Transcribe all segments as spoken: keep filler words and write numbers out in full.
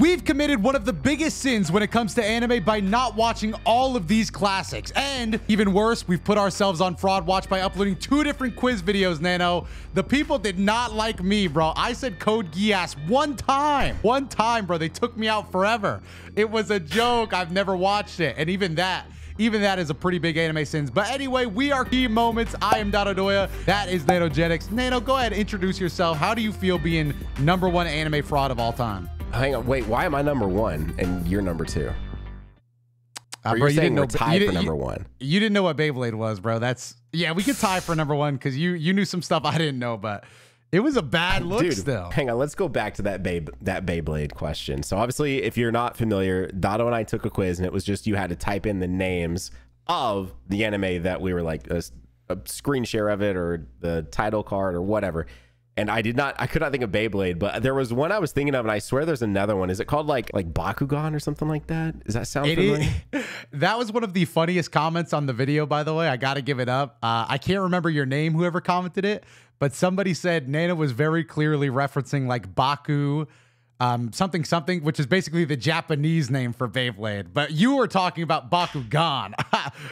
We've committed one of the biggest sins when it comes to anime by not watching all of these classics. And even worse, we've put ourselves on fraud watch by uploading two different quiz videos, Nano. The people did not like me, bro. I said Code Geass one time. One time, bro. They took me out forever. It was a joke. I've never watched it. And even that... Even that is a pretty big anime sins. But anyway, we are Key Moments. I am DotoDoya. That is Nanogenix. Nano, go ahead and introduce yourself. How do you feel being number one anime fraud of all time? Hang on, wait, why am I number one and you're number two? Uh, bro, you didn't know tied for number one. You didn't know what Beyblade was, bro. That's yeah, we could tie for number one because you you knew some stuff I didn't know, but it was a bad look. Dude, still. Hang on, let's go back to that babe that Beyblade question. So obviously, if you're not familiar, Dotto and I took a quiz, and it was just you had to type in the names of the anime that we were like a, a screen share of it or the title card or whatever. And I did not, I could not think of Beyblade, but there was one I was thinking of, and I swear there's another one. Is it called like like Bakugan or something like that? Does that sound familiar? That was one of the funniest comments on the video, by the way. I got to give it up. Uh, I can't remember your name, whoever commented it, but somebody said Nana was very clearly referencing like Baku, um, something, something, which is basically the Japanese name for Beyblade. But you were talking about Bakugan,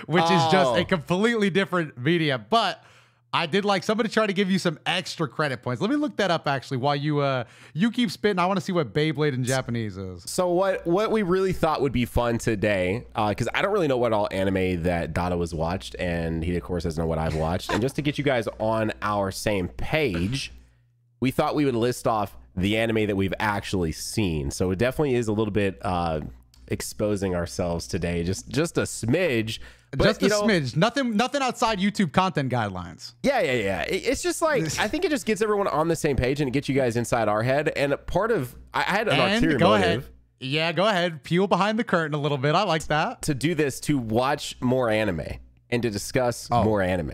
which oh. is just a completely different media. But I did like somebody try to give you some extra credit points. Let me look that up actually while you uh you keep spitting. I want to see what Beyblade in Japanese is. So what what we really thought would be fun today, uh, because I don't really know what all anime that Dotto has watched, and he of course doesn't know what I've watched. And just to get you guys on our same page, we thought we would list off the anime that we've actually seen. So it definitely is a little bit uh exposing ourselves today, just just a smidge. But, just a know, smidge, nothing, nothing outside YouTube content guidelines. Yeah, yeah, yeah. It's just like I think it just gets everyone on the same page and it gets you guys inside our head. And part of I had an ulterior motive. Ahead. Yeah, go ahead, peel behind the curtain a little bit. I like that. To do this, to watch more anime and to discuss oh. more anime.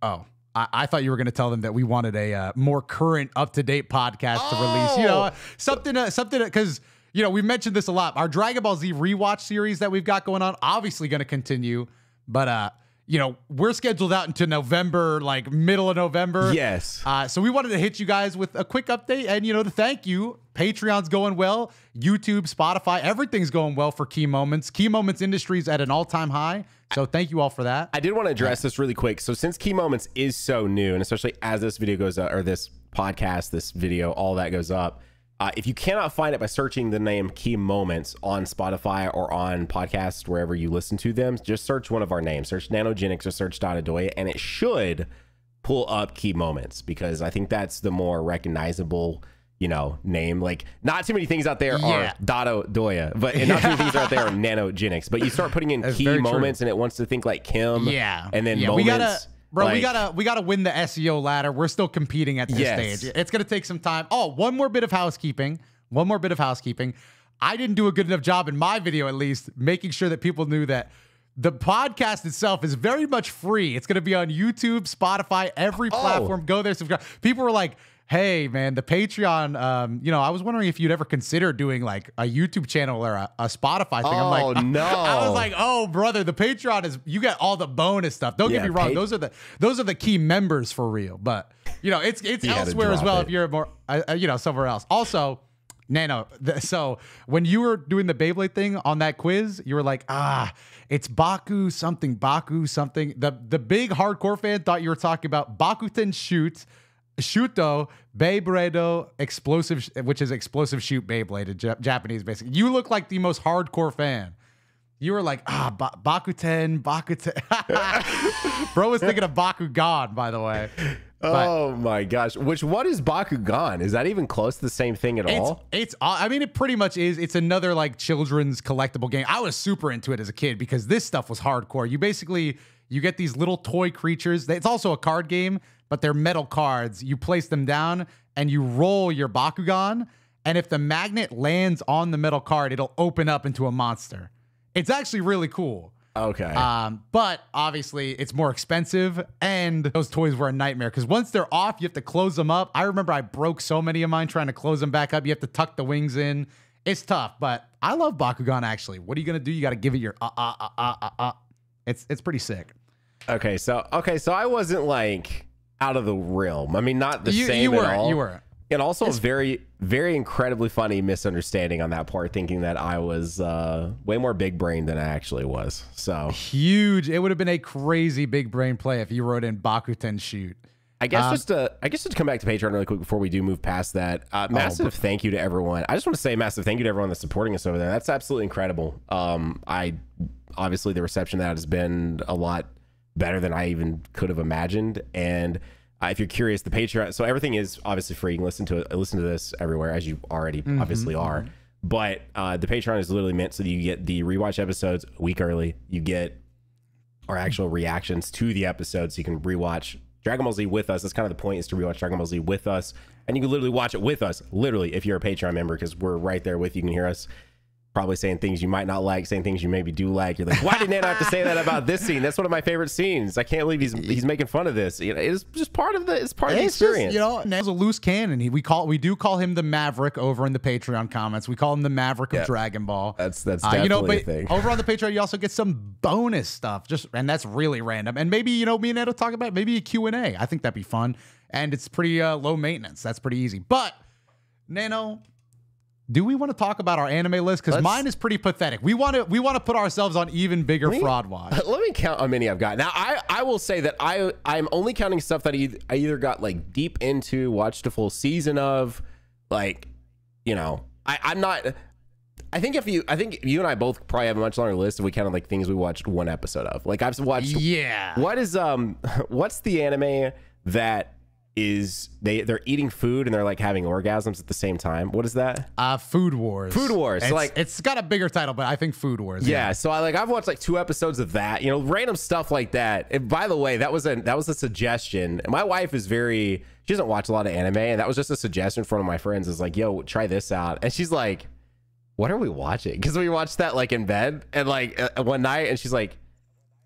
Oh. I thought you were going to tell them that we wanted a uh, more current, up to date podcast oh. to release. You know, something, uh, something because. You know, we've mentioned this a lot. Our Dragon Ball Z rewatch series that we've got going on, obviously going to continue. But, uh, you know, we're scheduled out into November, like middle of November. Yes. Uh, so we wanted to hit you guys with a quick update and, you know, to thank you. Patreon's going well. YouTube, Spotify, everything's going well for Key Moments. Key Moments Industries at an all-time high. So thank you all for that. I did want to address this really quick. So since Key Moments is so new, and especially as this video goes up, or this podcast, this video, all that goes up. Uh, if you cannot find it by searching the name Key Moments on Spotify or on podcasts, wherever you listen to them, just search one of our names, search Nanogenix or search DotoDoya, and it should pull up Key Moments because I think that's the more recognizable, you know, name. Like not too many things out there yeah. are DotoDoya, but and not too many things out there are Nanogenix, but you start putting in that's Key Moments true. And it wants to think like Kim yeah. and then yeah, moments. We gotta Bro, like, we gotta we gotta win the S E O ladder. We're still competing at this yes. stage. It's gonna take some time. Oh, one more bit of housekeeping. One more bit of housekeeping. I didn't do a good enough job in my video, at least, making sure that people knew that the podcast itself is very much free. It's gonna be on YouTube, Spotify, every platform. Oh. Go there, subscribe. People were like, "Hey, man, the Patreon. Um, you know, I was wondering if you'd ever consider doing like a YouTube channel or a, a Spotify thing." Oh, I'm like, no. I was like, "Oh, brother, the Patreon is you get all the bonus stuff." Don't yeah, get me wrong; those are the those are the key members for real. But you know, it's it's elsewhere as well. It. If you're more, uh, you know, somewhere else. Also, Nano. The, so when you were doing the Beyblade thing on that quiz, you were like, "Ah, it's Baku something, Baku something." The the big hardcore fan thought you were talking about Bakuten Shoot. Shuto, Beibredo, explosive, which is explosive shoot Beyblade in Jap Japanese, basically. You look like the most hardcore fan. You were like, ah, ba Bakuten, Bakuten. Bro was thinking of Bakugan, by the way. But oh my gosh. Which, what is Bakugan? Is that even close to the same thing at it's, all? It's, I mean, it pretty much is. It's another like children's collectible game. I was super into it as a kid because this stuff was hardcore. You basically, you get these little toy creatures. It's also a card game. But they're metal cards. You place them down and you roll your Bakugan. And if the magnet lands on the metal card, it'll open up into a monster. It's actually really cool. Okay. Um, but obviously it's more expensive and those toys were a nightmare because once they're off, you have to close them up. I remember I broke so many of mine trying to close them back up. You have to tuck the wings in. It's tough, but I love Bakugan actually. What are you going to do? You got to give it your uh, uh, uh, uh, uh, uh. It's, it's pretty sick. Okay. So, okay. So I wasn't like... out of the realm. I mean, not the you, same you were, at all. You were. And also it's very, very incredibly funny misunderstanding on that part, thinking that I was uh, way more big brain than I actually was. So huge. It would have been a crazy big brain play if you wrote in Bakuten shoot. I guess um, just to, I guess just to come back to Patreon really quick before we do move past that. Uh, massive oh, thank you to everyone. I just want to say a massive thank you to everyone that's supporting us over there. That's absolutely incredible. Um, I obviously the reception that has been a lot better than I even could have imagined. And uh, if you're curious, the Patreon, so everything is obviously free. You can listen to it, listen to this everywhere, as you already mm-hmm. obviously are. But uh, the Patreon is literally meant so that you get the rewatch episodes a week early. You get our actual reactions to the episodes, so you can rewatch Dragon Ball Z with us. That's kind of the point, is to rewatch Dragon Ball Z with us. And you can literally watch it with us, literally, if you're a Patreon member, because we're right there with you. You can hear us probably saying things you might not like, saying things you maybe do like. You're like, why did Nano have to say that about this scene? That's one of my favorite scenes. I can't believe he's he's making fun of this. You know, it's just part of the it's part it's of the experience. Just, you know, Nano's a loose cannon. He, we call we do call him the Maverick over in the Patreon comments. We call him the Maverick of yeah. Dragon Ball. That's that's definitely uh, you know, but a thing. Over on the Patreon, you also get some bonus stuff. Just and that's really random. And maybe you know me and Nano talk about it, maybe a Q and A. I think that'd be fun. And it's pretty uh, low maintenance. That's pretty easy. But Nano, do we want to talk about our anime list? Because mine is pretty pathetic. We want to we want to put ourselves on even bigger me, fraud watch. Let me count how many I've got. Now, I, I will say that I, I'm only counting stuff that I either, I either got like deep into, watched a full season of, like, you know, I, I'm not. I think if you, I think you and I both probably have a much longer list if we counted like things we watched one episode of. Like I've watched. Yeah. What is um, what's the anime that is they they're eating food and they're like having orgasms at the same time? What is that? Uh Food Wars. Food Wars. It's, so like it's got a bigger title, but I think Food Wars. Yeah, yeah. So I like I've watched like two episodes of that. You know, random stuff like that. And by the way, that was a that was a suggestion. My wife is very she doesn't watch a lot of anime, and that was just a suggestion from one of my friends. Is like, yo, try this out, and she's like, what are we watching? Because we watched that like in bed and like uh, one night, and she's like,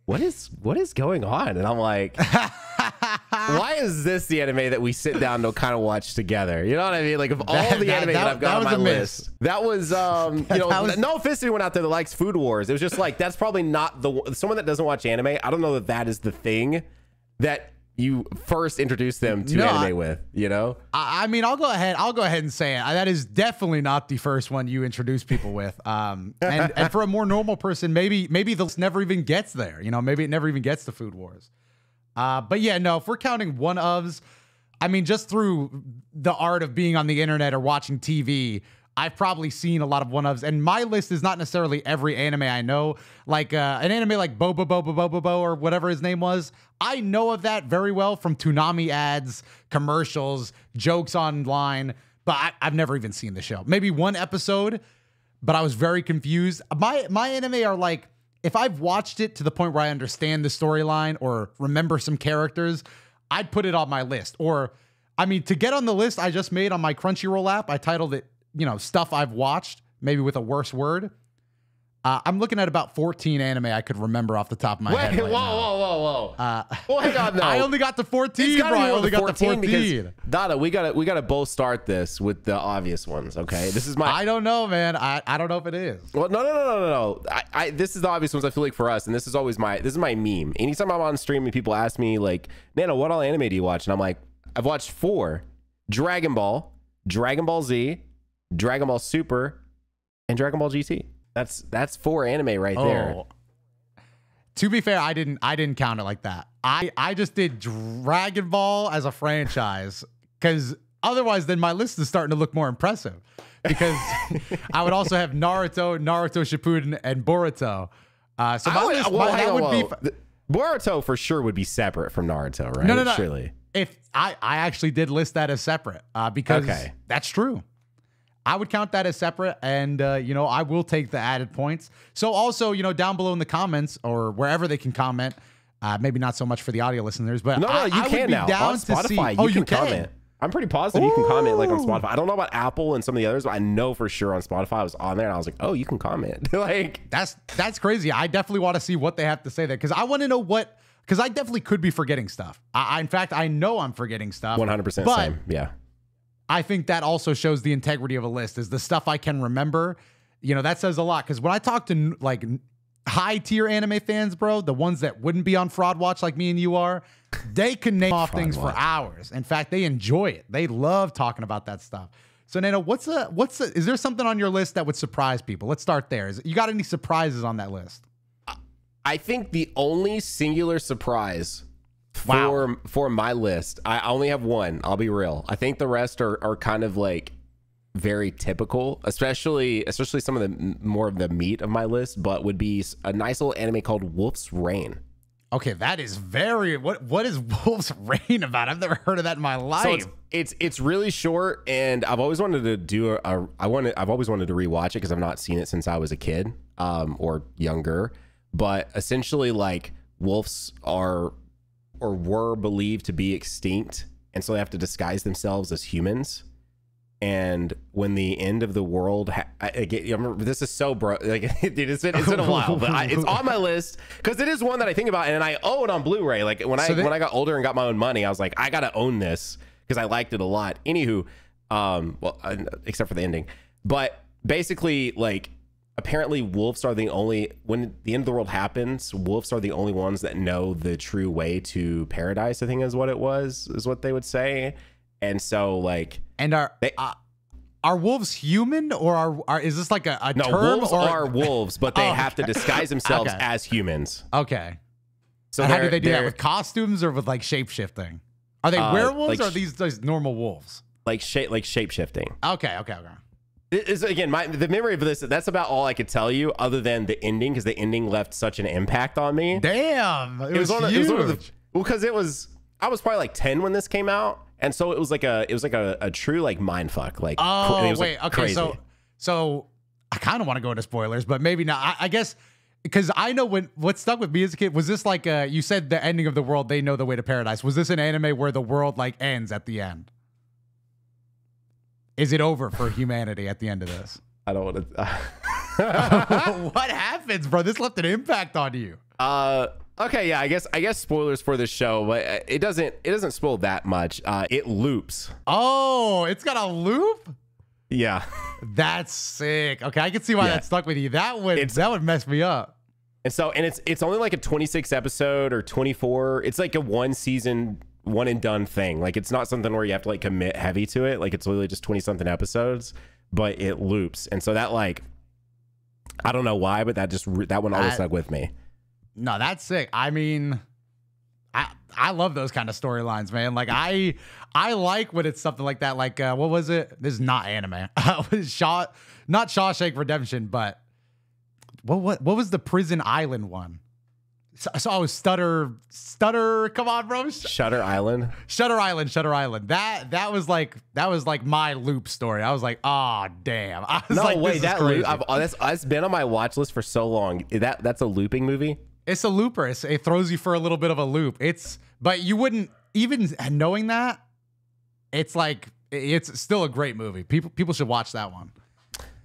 what is what is going on? And I'm like. Why is this the anime that we sit down to kind of watch together? You know what I mean? Like, of all that, the anime that, that, that I've got that on my list, that was, um, you know, was... no offense to anyone out there that likes Food Wars. It was just like, that's probably not the, someone that doesn't watch anime, I don't know that that is the thing that you first introduce them to no, anime I, with, you know? I, I mean, I'll go ahead. I'll go ahead and say it. That is definitely not the first one you introduce people with. Um, and, and for a more normal person, maybe, maybe the list never even gets there. You know, maybe it never even gets to Food Wars. Uh, but yeah, no, if we're counting one ofs, I mean, just through the art of being on the internet or watching T V, I've probably seen a lot of one ofs. And my list is not necessarily every anime I know. Like uh, an anime like Boba Boba Boba Bo or whatever his name was, I know of that very well from Toonami ads, commercials, jokes online. But I, I've never even seen the show. Maybe one episode, but I was very confused. My my anime are like, if I've watched it to the point where I understand the storyline or remember some characters, I'd put it on my list. Or, I mean, to get on the list I just made on my Crunchyroll app, I titled it, you know, Stuff I've Watched, maybe with a worse word. Uh, I'm looking at about fourteen anime I could remember off the top of my Wait, head. Wait, right whoa, whoa, whoa, whoa, uh, whoa. Hang on, no. I only got the fourteen, bro. I only got the fourteen. Dada, we gotta, we gotta both start this with the obvious ones, okay? This is my... I don't know, man. I, I don't know if it is. Well, no, no, no, no, no, no. I, I, this is the obvious ones, I feel like, for us, and this is always my, this is my meme. Anytime I'm on stream and people ask me, like, Nano, what all anime do you watch? And I'm like, I've watched four. Dragon Ball, Dragon Ball Z, Dragon Ball Super, and Dragon Ball G T. That's that's four anime right oh. there. To be fair, I didn't I didn't count it like that. I I just did Dragon Ball as a franchise, because otherwise then my list is starting to look more impressive, because I would also have Naruto, Naruto Shippuden, and Boruto. Uh, so my would, list well, that would on, be Boruto for sure would be separate from Naruto, right? No, no, no. Surely. If I I actually did list that as separate, uh, because okay. that's true. I would count that as separate, and, uh, you know, I will take the added points. So also, you know, down below in the comments or wherever they can comment, uh, maybe not so much for the audio listeners, but no, no, I, you I can would now. Be down on Spotify, to see. You oh, can you can comment. I'm pretty positive Ooh. You can comment like on Spotify. I don't know about Apple and some of the others, but I know for sure on Spotify I was on there and I was like, oh, you can comment. Like that's that's crazy. I definitely want to see what they have to say there, because I want to know what, because I definitely could be forgetting stuff. I, I in fact, I know I'm forgetting stuff. one hundred percent but, same. Yeah. I think that also shows the integrity of a list, is the stuff I can remember. You know, that says a lot, because when I talk to like high tier anime fans, bro, the ones that wouldn't be on Fraud Watch like me and you are, they can name off things for hours. In fact, they enjoy it. They love talking about that stuff. So Nano, what's a, what's a, is there something on your list that would surprise people? Let's start there. Is, you got any surprises on that list? I think the only singular surprise wow. for for my list, I only have one, I'll be real. I think the rest are, are kind of like very typical, especially especially some of the more of the meat of my list, but would be a nice little anime called Wolf's Rain. Okay, that is very, what what is Wolf's Rain about? I've never heard of that in my life. So it's, it's it's really short, and I've always wanted to do a, a I wanted I've always wanted to rewatch it because I've not seen it since I was a kid, um or younger. But essentially, like, wolves are or were believed to be extinct, and so they have to disguise themselves as humans. And when the end of the world, ha I, I get, I remember, this is so bro, like dude, it's been, it's been a while, but I, it's on my list because it is one that I think about, and I own on Blu-ray. Like when so I when I got older and got my own money, I was like, I gotta own this because I liked it a lot. Anywho, um, well, uh, except for the ending, but basically, like, apparently wolves are the only, when the end of the world happens, wolves are the only ones that know the true way to paradise, I think is what it was, is what they would say. And so, like, and are they, uh, are wolves human, or are, are is this like a, a no, term? Wolves or are wolves, but they oh, have okay. to disguise themselves okay. as humans. Okay. So how do they do that? With costumes or with like shape shifting? Are they uh, werewolves like, or are these those normal wolves? Like shape like shape shifting. Okay. Okay. Okay. It is, again, my the memory of this. That's about all I could tell you, other than the ending, because the ending left such an impact on me. Damn, it, it was, was huge. It was one of the, well, because it was, I was probably like ten when this came out, and so it was like a, it was like a, a true like mind fuck. Like, oh it was wait, like okay, crazy. so so I kind of want to go into spoilers, but maybe not. I, I guess because I know when what stuck with me as a kid was this, like, uh, you said the ending of the world. They know the way to paradise. Was this an anime where the world like ends at the end? Is it over for humanity at the end of this? I don't want to. Uh, what happens, bro? This left an impact on you. Uh, okay, yeah, I guess I guess spoilers for this show, but it doesn't it doesn't spoil that much. Uh, it loops. Oh, it's got a loop. Yeah, that's sick. Okay, I can see why yeah. that stuck with you. That would it's, that would mess me up. And so, and it's it's only like a twenty-six episode or twenty-four. It's like a one season. one and done thing. Like, it's not something where you have to like commit heavy to it. Like, it's literally just twenty something episodes, but it loops. And so that, like, I don't know why, but that just, that one always I, stuck with me. No, that's sick. I mean, I, I love those kind of storylines, man. Like, I, I like when it's something like that. Like, uh, what was it? This is not anime. Shaw, not Shawshank Redemption, but what, what, what was the Prison Island one? So, so I was stutter, stutter. Come on, bro. Shutter Island. Shutter Island. Shutter Island. That that was like that was like my loop story. I was like, ah, oh, damn. I was no like, way. That loop. I've, that's that's been on my watch list for so long. That that's a looping movie. It's a looper. It's, it throws you for a little bit of a loop. It's but you wouldn't even knowing that. It's like it's still a great movie. People people should watch that one.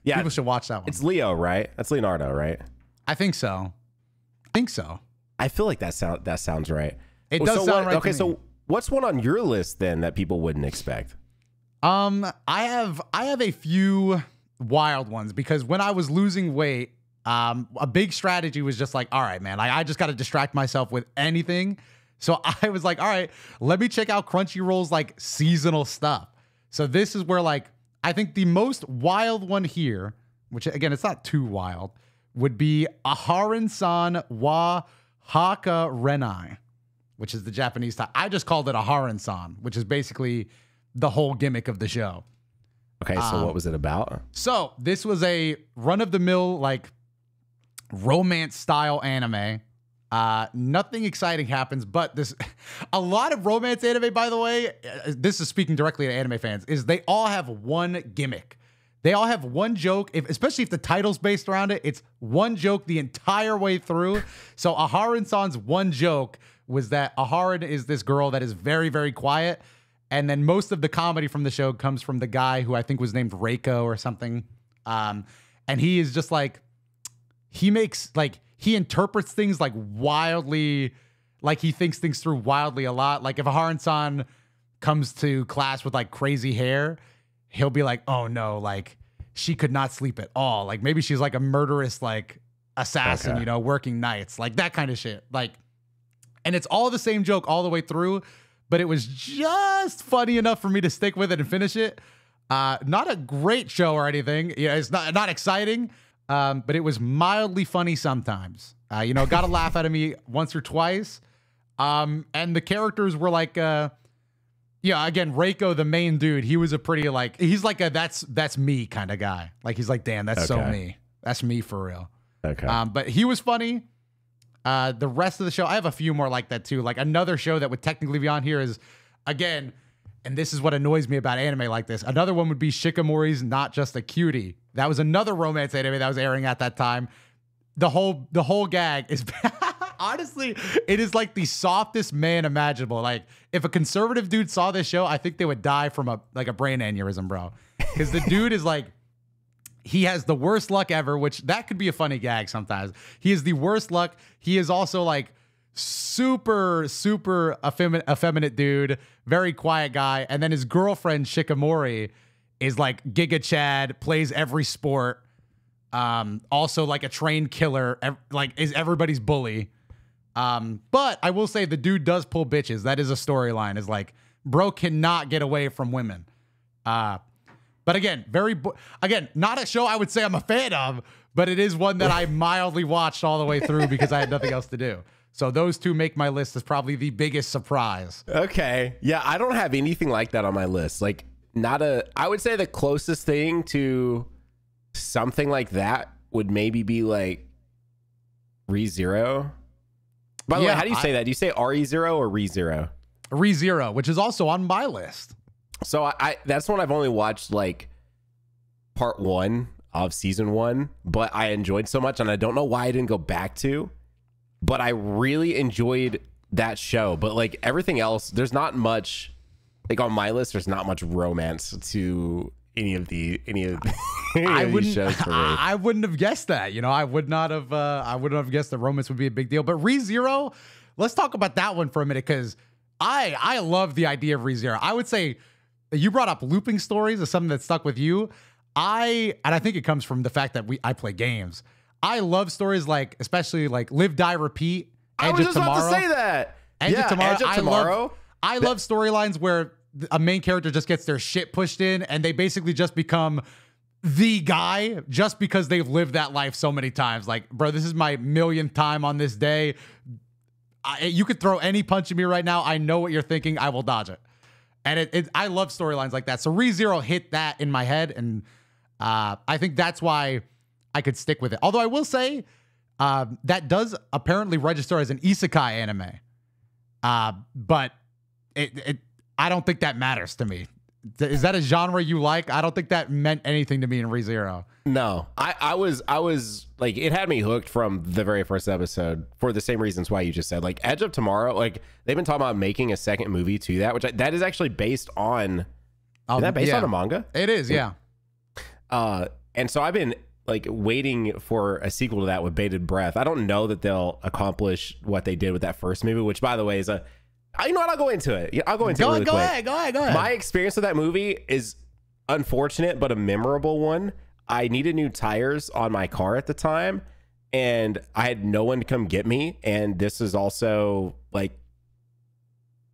Yeah, people should watch that one. It's Leo, right? That's Leonardo, right? I think so. I think so. I feel like that sound that sounds right. It well, does so sound what, right. Okay, to me. So what's one on your list then that people wouldn't expect? Um, I have I have a few wild ones because when I was losing weight, um, a big strategy was just like, all right, man, like, I just got to distract myself with anything. So I was like, all right, let me check out Crunchyroll's like seasonal stuff. So this is where like I think the most wild one here, which again it's not too wild, would be Aharen-san wa Hakarenai, which is the Japanese title. I just called it Aharen-san, which is basically the whole gimmick of the show. Okay, so um, what was it about? So this was a run-of-the-mill, like, romance-style anime. Uh, nothing exciting happens, but this... A lot of romance anime, by the way, this is speaking directly to anime fans, is they all have one gimmick. They all have one joke, if, especially if the title's based around it. It's one joke the entire way through. So Aharen-san's one joke was that Aharen is this girl that is very, very quiet. And then most of the comedy from the show comes from the guy who I think was named Reiko or something. Um, and he is just like, he makes, like, he interprets things like wildly, like he thinks things through wildly a lot. Like if Aharen-san comes to class with like crazy hair, he'll be like, oh no, like she could not sleep at all. Like maybe she's like a murderous, like assassin, okay. you know, working nights, like that kind of shit. Like, and it's all the same joke all the way through, but it was just funny enough for me to stick with it and finish it. Uh, not a great show or anything. Yeah, it's not not exciting, um, but it was mildly funny sometimes. Uh, you know, got a laugh out of me once or twice. Um, and the characters were like, uh, yeah, again, Reiko, the main dude, he was a pretty like, he's like a that's that's me kind of guy. Like, he's like, damn, that's okay. so me. That's me for real. Okay. Um, but he was funny. Uh, the rest of the show, I have a few more like that too. Like another show that would technically be on here is, again, and this is what annoys me about anime like this. Another one would be Shikamori's Not Just a Cutie. That was another romance anime that was airing at that time. The whole the whole gag is honestly, it is like the softest man imaginable. Like, if a conservative dude saw this show, I think they would die from a like a brain aneurysm, bro. Because the dude is like, he has the worst luck ever, which that could be a funny gag sometimes. He is the worst luck. He is also like super, super effeminate, effeminate dude, very quiet guy. And then his girlfriend, Shikamori, is like Giga Chad, plays every sport. Um, also like a trained killer, ev- like is everybody's bully. Um, but I will say the dude does pull bitches. That is a storyline, is like, bro cannot get away from women. Uh, But again, very, bo- again, not a show I would say I'm a fan of, but it is one that I mildly watched all the way through because I had nothing else to do. So those two make my list as probably the biggest surprise. Okay. Yeah, I don't have anything like that on my list. Like, not a, I would say the closest thing to something like that would maybe be like ReZero. By the yeah, way, how do you I, say that? Do you say R E Zero or ReZero? ReZero, which is also on my list. So I, I that's one I've only watched like part one of season one, but I enjoyed so much and I don't know why I didn't go back to, but I really enjoyed that show. But like everything else, there's not much like on my list. There's not much romance to any of the any of, any I of these shows for me. I, I wouldn't have guessed that. You know, I would not have. Uh, I wouldn't have guessed that romance would be a big deal. But ReZero, let's talk about that one for a minute because I I love the idea of ReZero. I would say. You brought up looping stories as something that stuck with you. I, and I think it comes from the fact that we, I play games. I love stories like, especially like Live, Die, Repeat. Edge I was just about to say that. Edge yeah, of Tomorrow. Edge of Tomorrow. I love, love storylines where a main character just gets their shit pushed in and they basically just become the guy just because they've lived that life so many times. Like, bro, this is my millionth time on this day. I, you could throw any punch at me right now. I know what you're thinking. I will dodge it. And it, it, I love storylines like that. So ReZero hit that in my head, and uh, I think that's why I could stick with it. Although I will say uh, that does apparently register as an isekai anime, uh, but it, it I don't think that matters to me. Is that a genre you like? I don't think that meant anything to me in ReZero. No, I, I was I was like, it had me hooked from the very first episode for the same reasons why you just said. Like Edge of Tomorrow, like they've been talking about making a second movie to that, which I, that is actually based on. Um, is that based yeah. on a manga? It is, yeah. Uh, and so I've been like waiting for a sequel to that with bated breath. I don't know that they'll accomplish what they did with that first movie, which by the way is a. I you know what I'll go into it. I'll go into go, it. Really go quick. ahead, go ahead, go ahead. My experience with that movie is unfortunate, but a memorable one. I needed new tires on my car at the time, and I had no one to come get me. And this is also like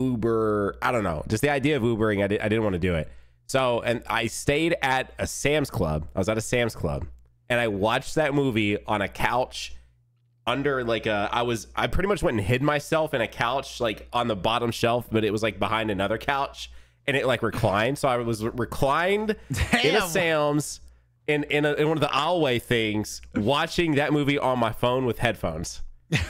Uber. I don't know. Just the idea of Ubering. I, did, I didn't want to do it. So, and I stayed at a Sam's Club. I was at a Sam's Club, and I watched that movie on a couch. Under like a, I was, I pretty much went and hid myself in a couch, like on the bottom shelf, but it was like behind another couch and it like reclined. So I was reclined Damn. in a Sam's in, in, a, in one of the aisleway things, watching that movie on my phone with headphones.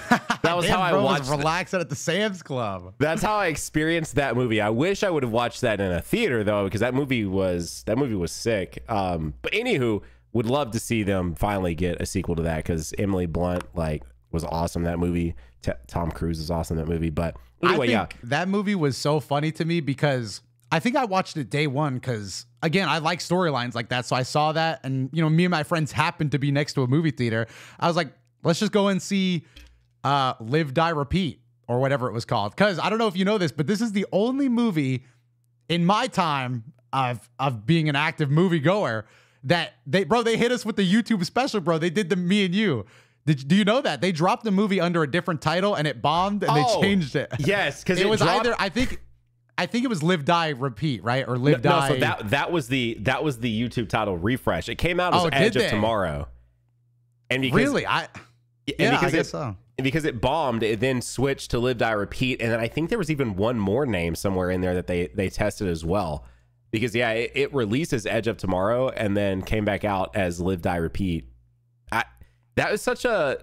That was Damn, how bro I watched was relaxed at the Sam's Club. That's how I experienced that movie. I wish I would have watched that in a theater though, because that movie was, that movie was sick. Um, but anywho, would love to see them finally get a sequel to that because Emily Blunt like was awesome in that movie. T- Tom Cruise is awesome in that movie. But anyway, I think yeah, that movie was so funny to me because I think I watched it day one because again I like storylines like that. So I saw that, and you know me and my friends happened to be next to a movie theater. I was like, let's just go and see uh, Live, Die, Repeat or whatever it was called. Because I don't know if you know this, but this is the only movie in my time of of being an active moviegoer. That they bro, they hit us with the YouTube special, bro. They did the me and you. Did, do you know that? They dropped the movie under a different title and it bombed and oh, they changed it. Yes, because it, it was dropped... either, I think... I think it was Live Die Repeat, right? Or Live no, Die. No, so that that was the that was the YouTube title refresh. It came out as oh, Edge of Tomorrow. And because, really, I and yeah, because I guess it, so. And because it bombed, it then switched to Live Die Repeat, and then I think there was even one more name somewhere in there that they they tested as well. Because yeah, it, it released as Edge of Tomorrow, and then came back out as Live Die Repeat. I that was such a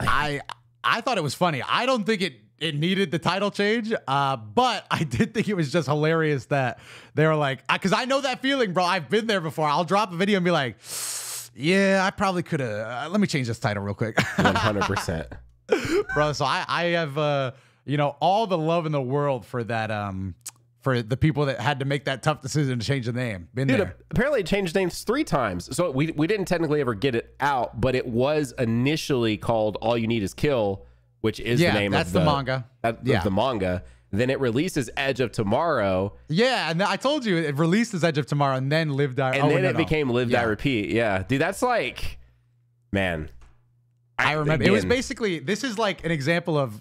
I I thought it was funny. I don't think it. It needed the title change, uh, but I did think it was just hilarious that they were like, because I, I know that feeling, bro. I've been there before. I'll drop a video and be like, yeah, I probably could have. Uh, let me change this title real quick. one hundred percent. Bro, so I, I have, uh, you know, all the love in the world for that, um, for the people that had to make that tough decision to change the name. Been Dude, there. Apparently it changed names three times. So we, we didn't technically ever get it out, but it was initially called All You Need Is Kill, which is yeah, the name that's of the, the manga. That, yeah, the manga. Then it releases Edge of Tomorrow. Yeah, and I told you it releases Edge of Tomorrow, and then Live Die. And oh, then no, it no. became Live yeah. Die Repeat. Yeah, dude, that's like, man. I, I remember again. It was basically this is like an example of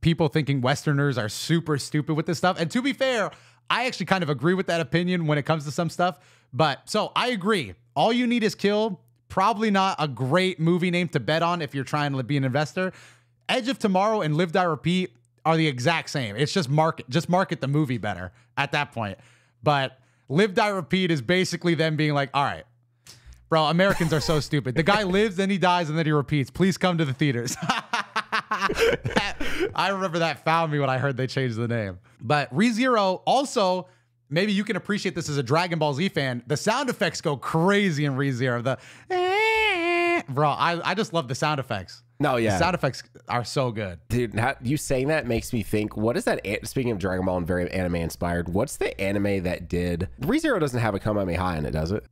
people thinking Westerners are super stupid with this stuff. And to be fair, I actually kind of agree with that opinion when it comes to some stuff. But so I agree. All You Need Is Kill. Probably not a great movie name to bet on if you're trying to be an investor. Edge of Tomorrow and Live Die Repeat are the exact same. It's just market, just market the movie better at that point. But Live Die Repeat is basically them being like, all right, bro, Americans are so stupid. The guy lives, then he dies, and then he repeats. Please come to the theaters. that, I remember that found me when I heard they changed the name. But ReZero also, maybe you can appreciate this as a Dragon Ball Z fan. The sound effects go crazy in ReZero. The bro, I, I just love the sound effects. No, yeah. The sound effects are so good. Dude, how, you saying that makes me think, what is that? Speaking of Dragon Ball and very anime inspired, what's the anime that did? ReZero doesn't have a Come At Me High in it, does it?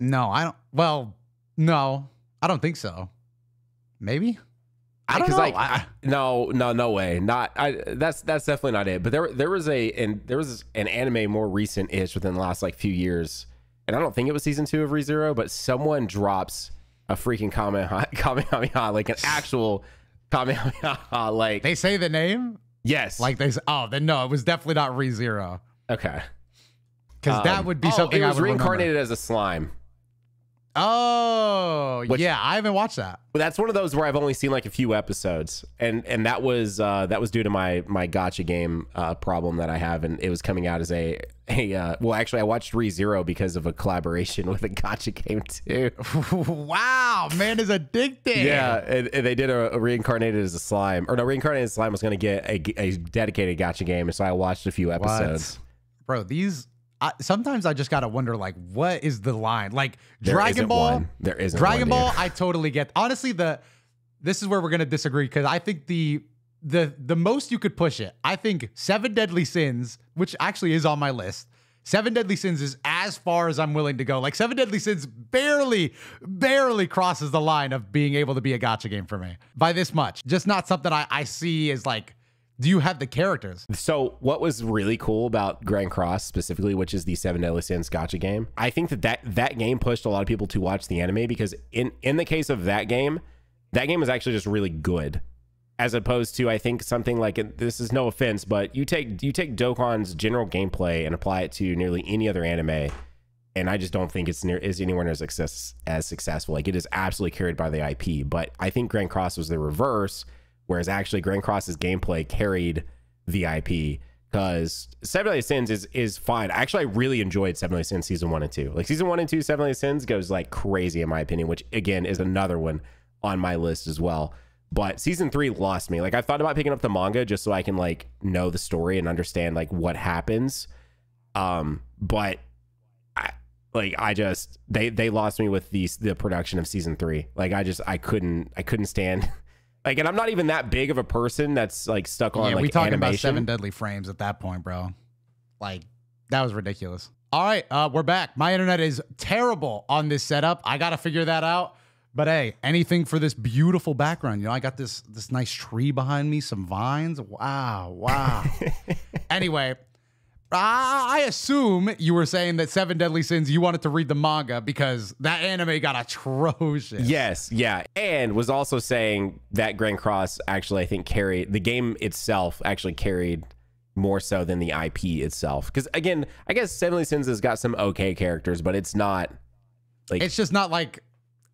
No, I don't. Well, no, I don't think so. Maybe? I don't know. Like, I, no, no, no way. Not I that's that's definitely not it. But there there was a and there was an anime more recent-ish within the last like few years. And I don't think it was season two of ReZero, but someone drops a freaking Kamehameha, like an actual Kamehameha, like... They say the name? Yes. Like they say, oh, then no, it was definitely not ReZero. Okay. Because um, that would be oh, something I would it was reincarnated remember. As a slime. Oh, which, yeah, I haven't watched that. But that's one of those where I've only seen like a few episodes. And and that was uh, that was due to my my gacha game uh, problem that I have. And it was coming out as a... a uh, well, actually, I watched ReZero because of a collaboration with a gacha game too. Wow, man is addicted. Yeah, and, and they did a, a reincarnated as a slime. Or no, reincarnated as a slime was going to get a, a dedicated gacha game. And so I watched a few episodes. What? Bro, these... I, sometimes I just gotta wonder, like, what is the line? Like there Dragon Ball, one. There is Dragon one, Ball. I totally get. Honestly, the this is where we're gonna disagree because I think the the the most you could push it. I think Seven Deadly Sins, which actually is on my list, Seven Deadly Sins is as far as I'm willing to go. Like Seven Deadly Sins barely, barely crosses the line of being able to be a gacha game for me by this much. Just not something I I see as like. Do you have the characters? So what was really cool about Grand Cross specifically, which is the Seven Deadly Sins gacha game, I think that, that that game pushed a lot of people to watch the anime because in, in the case of that game, that game was actually just really good. As opposed to, I think, something like, this is no offense, but you take you take Dokkan's general gameplay and apply it to nearly any other anime, and I just don't think it's near is anywhere near as, as successful. Like, it is absolutely carried by the I P, but I think Grand Cross was the reverse. Whereas actually Grand Cross's gameplay carried the I P because Seven Deadly Sins is is fine. Actually, I really enjoyed Seven Deadly Sins season one and two. Like season one and two, Seven Deadly Sins goes like crazy in my opinion, which again is another one on my list as well. But season three lost me. Like I've thought about picking up the manga just so I can like know the story and understand like what happens. Um, but I, like I just they they lost me with the the production of season three. Like I just I couldn't I couldn't stand. Like, and I'm not even that big of a person that's like stuck on yeah, like we talking animation. About Seven Deadly Frames at that point, bro. Like, that was ridiculous. All right, uh, we're back. My internet is terrible on this setup. I gotta figure that out. But hey, anything for this beautiful background. You know, I got this this nice tree behind me, some vines. Wow, wow. Anyway, I assume you were saying that Seven Deadly Sins, you wanted to read the manga because that anime got atrocious. Yes, yeah. And was also saying that Grand Cross actually, I think, carried the game itself, actually carried more so than the I P itself. Because again, I guess Seven Deadly Sins has got some okay characters, but it's not like, it's just not like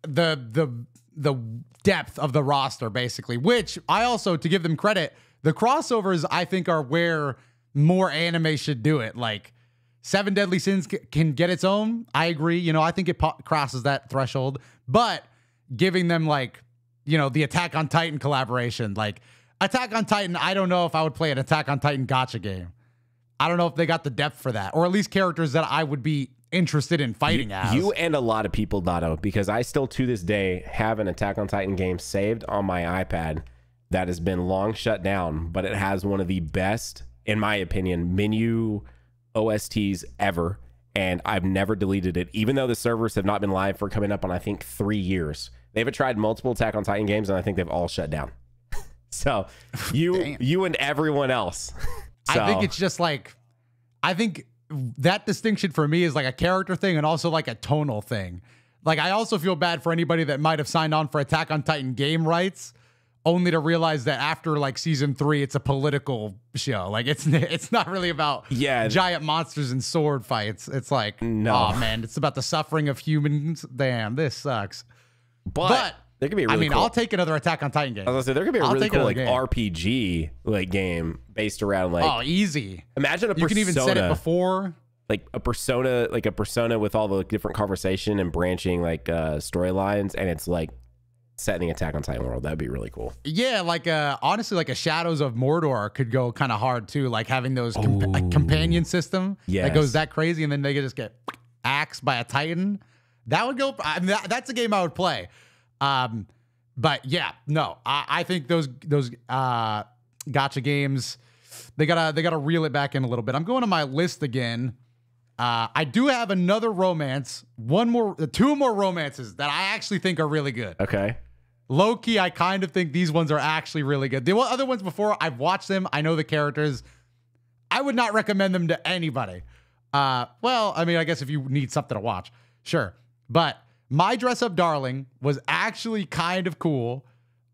the the the depth of the roster, basically. Which I also, to give them credit, the crossovers I think are where more anime should do it. Like Seven Deadly Sins c can get its own. I agree. You know, I think it crosses that threshold, but giving them like, you know, the Attack on Titan collaboration, like Attack on Titan. I don't know if I would play an Attack on Titan gacha game. I don't know if they got the depth for that, or at least characters that I would be interested in fighting you, as. You and a lot of people, Dotto, because I still to this day have an Attack on Titan game saved on my iPad that has been long shut down, but it has one of the best, in my opinion, menu O S Ts ever, and I've never deleted it, even though the servers have not been live for coming up on, I think, three years. They've tried multiple Attack on Titan games, and I think they've all shut down. So you you and everyone else. So, I think it's just like, I think that distinction for me is like a character thing and also like a tonal thing. Like, I also feel bad for anybody that might have signed on for Attack on Titan game rights, only to realize that after like season three, it's a political show. Like it's it's not really about yeah. giant monsters and sword fights. It's like, no. Oh man, it's about the suffering of humans. Damn, this sucks. But, but there could be. A really I mean, cool, I'll take another Attack on Titan game. I was gonna say there could be a I'll really cool like game. R P G like game based around like, oh easy. Imagine a you Persona. Can even set it before like a Persona, like a Persona with all the different conversation and branching like uh, storylines, and it's like set in the Attack on Titan world. That'd be really cool. Yeah, like uh, honestly, like a Shadows of Mordor could go kind of hard too. Like having those compa like companion system yes. that goes that crazy, and then they could just get axed by a Titan. That would go. I mean, that, that's a game I would play. Um, but yeah, no, I, I think those those uh, gacha games, they gotta they gotta reel it back in a little bit. I'm going to my list again. Uh, I do have another romance, one more, two more romances that I actually think are really good. Okay. Low key, I kind of think these ones are actually really good. The other ones before, I've watched them. I know the characters. I would not recommend them to anybody. Uh, well, I mean, I guess if you need something to watch, sure. But My Dress Up Darling was actually kind of cool.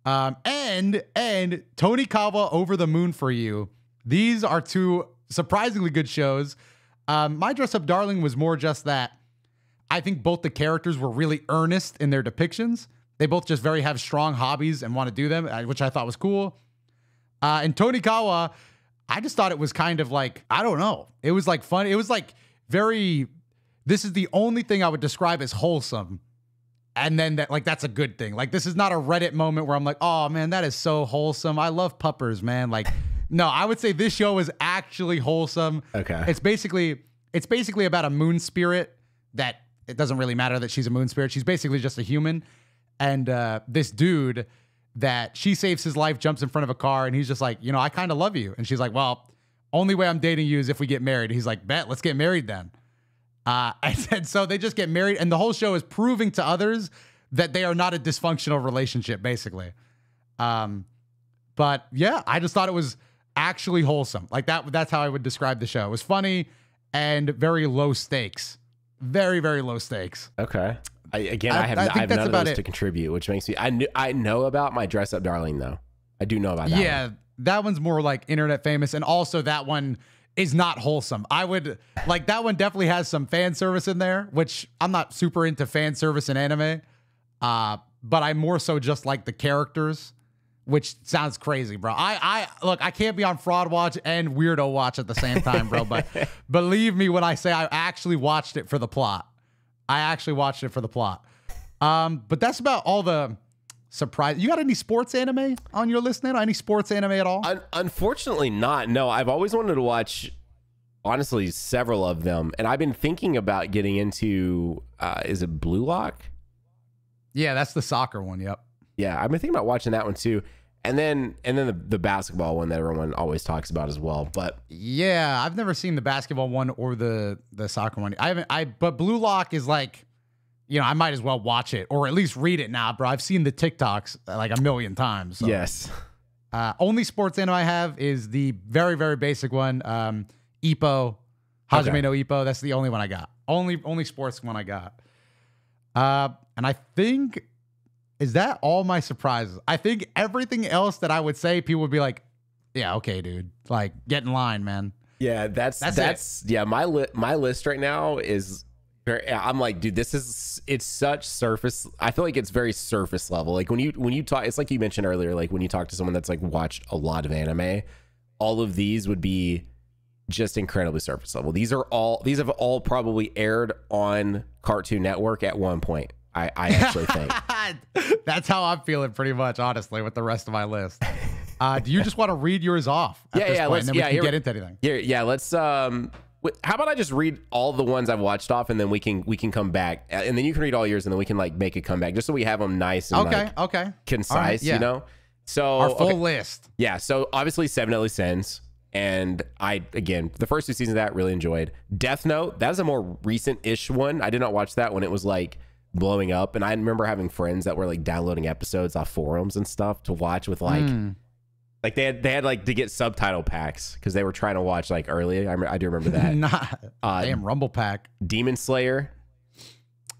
Um, and and Tonikawa Over the Moon for You. These are two surprisingly good shows. Um, My Dress Up Darling was more just that. I think both the characters were really earnest in their depictions. They both just very have strong hobbies and want to do them, which I thought was cool. Uh, and Tonikawa, I just thought it was kind of like, I don't know. It was like fun. It was like very, this is the only thing I would describe as wholesome. And then that, like, that's a good thing. Like, this is not a Reddit moment where I'm like, oh man, that is so wholesome. I love puppers, man. Like, no, I would say this show is actually wholesome. Okay. It's basically, it's basically about a moon spirit that it doesn't really matter that she's a moon spirit. She's basically just a human. And uh, this dude that she saves his life jumps in front of a car, and he's just like, you know, I kind of love you. And she's like, well, only way I'm dating you is if we get married. He's like, bet, let's get married then. Uh, I said, so they just get married, and the whole show is proving to others that they are not a dysfunctional relationship, basically. Um, but yeah, I just thought it was actually wholesome. Like that, that's how I would describe the show. It was funny and very low stakes. Very, very low stakes. Okay. I, again, I, I have, I I have none of those it. to contribute, which makes me, I knew, I know about My Dress Up Darling though. I do know about that. Yeah. One. That one's more like internet famous. And also that one is not wholesome. I would like that one definitely has some fan service in there, which I'm not super into fan service in anime. Uh, but I more so just like the characters, which sounds crazy, bro. I, I look, I can't be on Fraud Watch and Weirdo Watch at the same time, bro. But believe me when I say I actually watched it for the plot. I actually watched it for the plot. Um, but that's about all the surprise. You got any sports anime on your list, Nano? Any sports anime at all? Un unfortunately not. No, I've always wanted to watch, honestly, several of them. And I've been thinking about getting into, uh, is it Blue Lock? Yeah, that's the soccer one. Yep. Yeah, I've been thinking about watching that one too. And then and then the, the basketball one that everyone always talks about as well. But yeah, I've never seen the basketball one or the the soccer one. I haven't I but Blue Lock is like, you know, I might as well watch it or at least read it now, bro. I've seen the TikToks like a million times. So. Yes. Uh, only sports anime I have is the very, very basic one, um, Ippo. Hajime okay. no Ippo. That's the only one I got. Only only sports one I got. Uh, and I think, is that all my surprises? I think everything else that I would say, people would be like, yeah, okay, dude. Like, get in line, man. Yeah, that's, that's, that's yeah, my, li my list right now is, very, I'm like, dude, this is, it's such surface, I feel like it's very surface level. Like when you, when you talk, it's like you mentioned earlier, like when you talk to someone that's like watched a lot of anime, all of these would be just incredibly surface level. These are all, these have all probably aired on Cartoon Network at one point. I, I actually think. That's how I'm feeling pretty much, honestly, with the rest of my list. Uh, do you just want to read yours off at yeah, this yeah, point, and then we yeah, can here, get into anything? Yeah, yeah. Let's. Um, how about I just read all the ones I've watched off, and then we can we can come back, and then you can read all yours, and then we can like make a comeback, just so we have them nice and okay, like, okay, concise. Right, yeah. You know, so our full okay. list. Yeah. So obviously, Seven Deadly Sins, and I again the first two seasons of that really enjoyed. Death Note, that was a more recent-ish one. I did not watch that when it was like blowing up, and I remember having friends that were like downloading episodes off forums and stuff to watch with like. Mm. Like they had, they had like to get subtitle packs because they were trying to watch like early. I, I do remember that. nah, uh, damn Rumble Pack. Demon Slayer.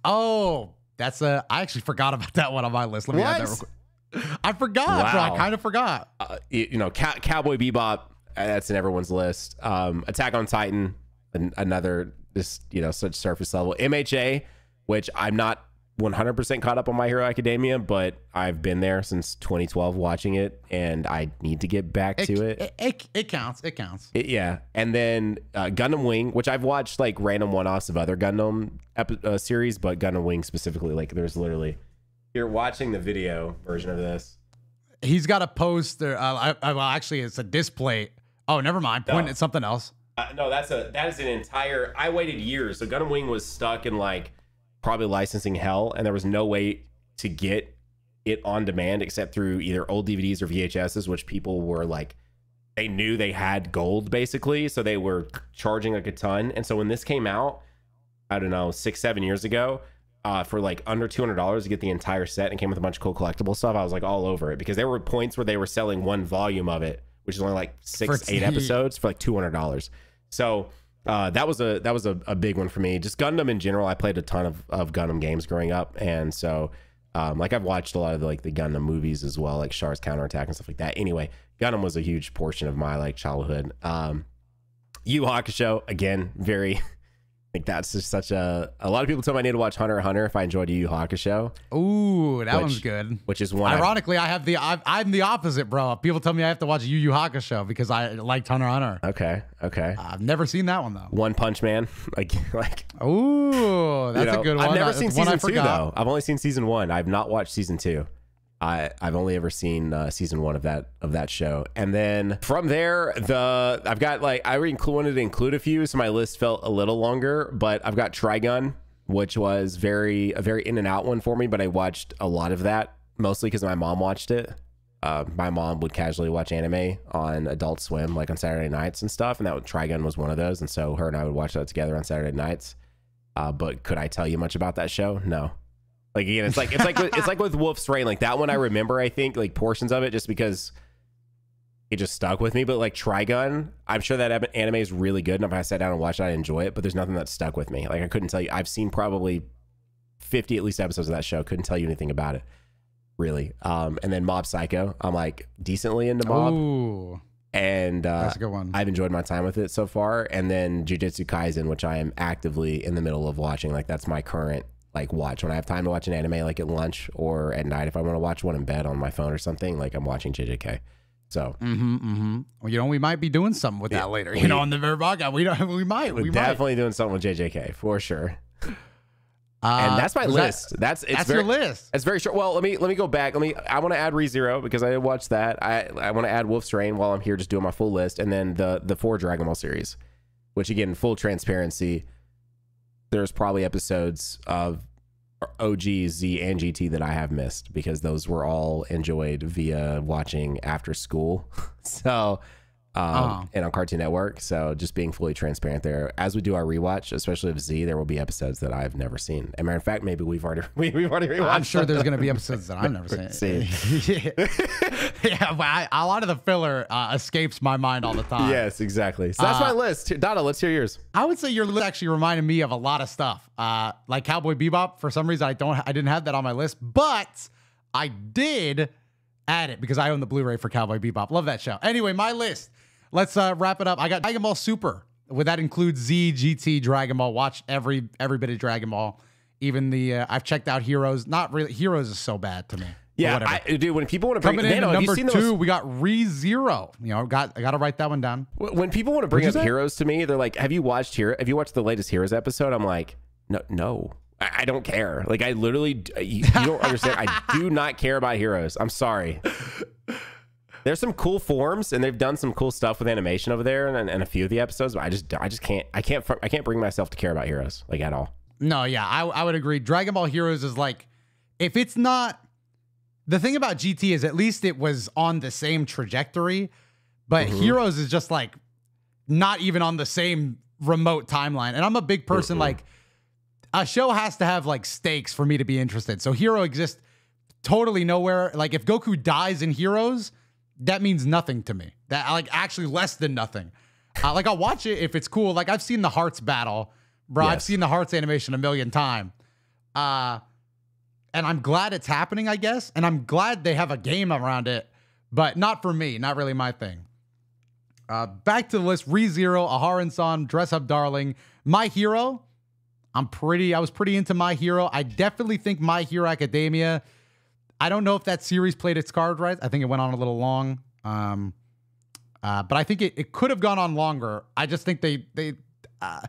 Oh, that's a. I actually forgot about that one on my list. Let me what? add that real quick. I forgot. Wow. Bro, I kind of forgot. Uh, you, you know, cow, Cowboy Bebop. That's in everyone's list. Um, Attack on Titan. An, another just you know such surface level. M H A, which I'm not one hundred percent caught up on My Hero Academia, but I've been there since twenty twelve watching it, and I need to get back it, to it. It, it. It counts. It counts. It, yeah. And then uh, Gundam Wing, which I've watched like random one-offs of other Gundam uh, series, but Gundam Wing specifically, like there's literally, you're watching the video version of this. He's got a poster. Uh, I, well, actually, it's a display. Oh, never mind. Point no. at something else. Uh, no, that's a, that is an entire, I waited years. So Gundam Wing was stuck in like, probably licensing hell, and there was no way to get it on demand except through either old D V Ds or V H Ss, which people were like, they knew they had gold basically, so they were charging like a ton. And so when this came out, I don't know, six seven years ago, uh for like under two hundred dollars to get the entire set, and came with a bunch of cool collectible stuff, I was like all over it, because there were points where they were selling one volume of it, which is only like six eight episodes for like two hundred dollars. So Uh, that was a that was a, a big one for me. Just Gundam in general. I played a ton of, of Gundam games growing up, and so um, like I've watched a lot of the, like the Gundam movies as well, like Char's Counterattack and stuff like that. Anyway, Gundam was a huge portion of my like childhood. Um, Yu Yu Hakusho, again, very like that's just such a a lot of people tell me I need to watch Hunter x Hunter if I enjoyed Yu Yu Hakusho. Ooh, that which, one's good. Which is one. Ironically, I've, I have the I've, I'm the opposite, bro. People tell me I have to watch Yu Yu Hakusho because I liked Hunter x Hunter. Okay, okay. I've never seen that one though. One Punch Man, like like. Ooh, that's you know, a good one. I've never I, seen season two though. I've only seen season one. I've not watched season two. I I've only ever seen uh, season one of that of that show. And then from there, the I've got like I wanted to include a few, so my list felt a little longer. But I've got Trigun, which was very a very in and out one for me. But I watched a lot of that mostly because my mom watched it. Uh, my mom would casually watch anime on Adult Swim, like on Saturday nights and stuff. And that would, Trigun was one of those. And so her and I would watch that together on Saturday nights. Uh, but could I tell you much about that show? No. Like again, it's like it's like it's like with Wolf's Rain. Like that one, I remember. I think like portions of it, just because it just stuck with me. But like Trigun, I'm sure that anime is really good, and if I sat down and watched it, I enjoy it. But there's nothing that stuck with me. Like I couldn't tell you. I've seen probably fifty at least episodes of that show. Couldn't tell you anything about it, really. Um, and then Mob Psycho, I'm like decently into Mob. Ooh, and uh, that's a good one. I've enjoyed my time with it so far. And then Jujutsu Kaisen, which I am actively in the middle of watching. Like that's my current. Like watch when I have time to watch an anime, like at lunch or at night. If I want to watch one in bed on my phone or something, like I'm watching J J K. So, mm-hmm, mm-hmm. Well, you know, we might be doing something with yeah, that later. We, you know, on the very podcast, we don't. We might. We're we definitely might. doing something with J J K for sure. Uh, and that's my list. That, that's it's that's very, your list. It's very short. Well, let me let me go back. Let me. I want to add ReZero because I did watch that. I I want to add Wolf's Rain while I'm here, just doing my full list, and then the the four Dragon Ball series, which again, full transparency. There's probably episodes of O G, Z, and G T that I have missed because those were all enjoyed via watching after school. So, um, uh-huh. and on Cartoon Network. So just being fully transparent there. As we do our rewatch, especially of Z, there will be episodes that I've never seen. As a matter of fact, maybe we've already we, we've already rewatched. I'm sure there's going to be episodes that I've never seen. Yeah, but I, a lot of the filler uh, escapes my mind all the time. Yes, exactly. So that's uh, my list. Donna, let's hear yours. I would say your list actually reminded me of a lot of stuff, uh, like Cowboy Bebop. For some reason, I don't, I didn't have that on my list, but I did add it because I own the Blu-ray for Cowboy Bebop. Love that show. Anyway, my list. Let's uh, wrap it up. I got Dragon Ball Super. Well, that includes Z, G T, Dragon Ball. Watched every every bit of Dragon Ball. Even the uh, I've checked out Heroes. Not really. Heroes is so bad to me. Yeah, I, dude. When people want to bring coming in Nano, number two, those... we got ReZero. You know, got I got to write that one down. When people want to bring up say? Heroes to me, they're like, "Have you watched Hero? Have you watched the latest Heroes episode?" I'm like, "No, no, I, I don't care." Like, I literally, you, you don't understand. I do not care about Heroes. I'm sorry. There's some cool forms, and they've done some cool stuff with animation over there, and, and a few of the episodes. But I just, I just can't, I can't, I can't bring myself to care about Heroes like at all. No, yeah, I, I would agree. Dragon Ball Heroes is like, if it's not, the thing about G T is at least it was on the same trajectory, but mm-hmm. Heroes is just like not even on the same remote timeline. And I'm a big person, mm-hmm. like a show has to have like stakes for me to be interested. So Hero exists totally nowhere. Like if Goku dies in Heroes, that means nothing to me. That like actually less than nothing. Uh, like I'll watch it if it's cool. Like I've seen the Hearts battle, bro. Yes. I've seen the Hearts animation a million times. Uh, and I'm glad it's happening, I guess. And I'm glad they have a game around it, but not for me. Not really my thing. Uh, back to the list. ReZero, Aharen-san, Dress Up Darling, My Hero. I'm pretty, I was pretty into My Hero. I definitely think My Hero Academia, I don't know if that series played its card right. I think it went on a little long. Um, uh, but I think it, it could have gone on longer. I just think they, they, uh,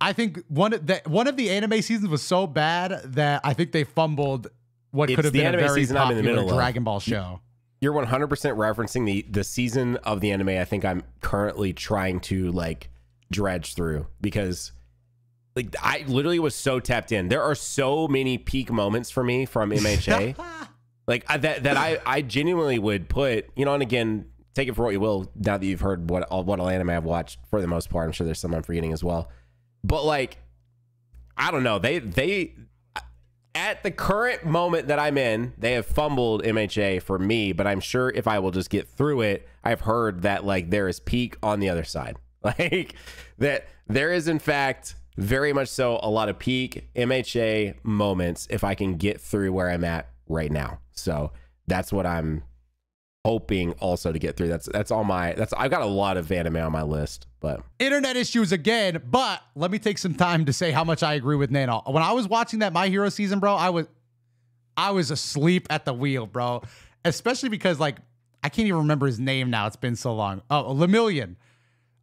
I think one of the one of the anime seasons was so bad that I think they fumbled what could have been a very popular Dragon Ball show. You're one hundred percent referencing the the season of the anime I think I'm currently trying to like dredge through, because like I literally was so tapped in. There are so many peak moments for me from M H A like I, that that I I genuinely would put, you know, and again, take it for what you will now that you've heard what what all anime I've watched for the most part. I'm sure there's some I'm forgetting as well. But like, I don't know. They they at the current moment that I'm in, they have fumbled M H A for me. But I'm sure if I will just get through it, I've heard that like there is peak on the other side. Like that there is in fact very much so a lot of peak M H A moments if I can get through where I'm at right now. So that's what I'm hoping also to get through. That's that's all my that's I've got a lot of anime on my list, but internet issues again. But let me take some time to say how much I agree with Nano. When I was watching that My Hero season, bro, I was I was asleep at the wheel, bro. Especially because like I can't even remember his name now. It's been so long. Oh, Lemillion.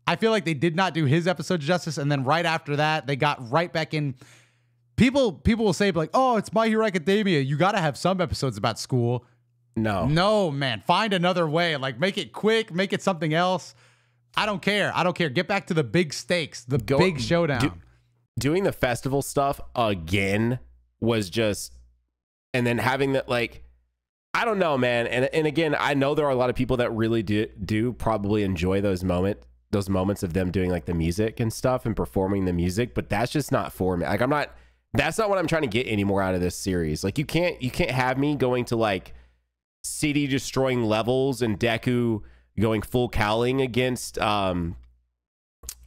I feel like they did not do his episode justice, and then right after that, they got right back in. People people will say like, "Oh, it's My Hero Academia. You got to have some episodes about school." No, no, man, find another way. Like make it quick, make it something else. I don't care. I don't care. Get back to the big stakes, the Go, big showdown. Do, doing the festival stuff again was just, and then having that, like, I don't know, man. And, and again, I know there are a lot of people that really do, do probably enjoy those moment, those moments of them doing like the music and stuff and performing the music, but that's just not for me. Like I'm not, that's not what I'm trying to get anymore out of this series. Like you can't, you can't have me going to like city destroying levels and Deku going full cowling against um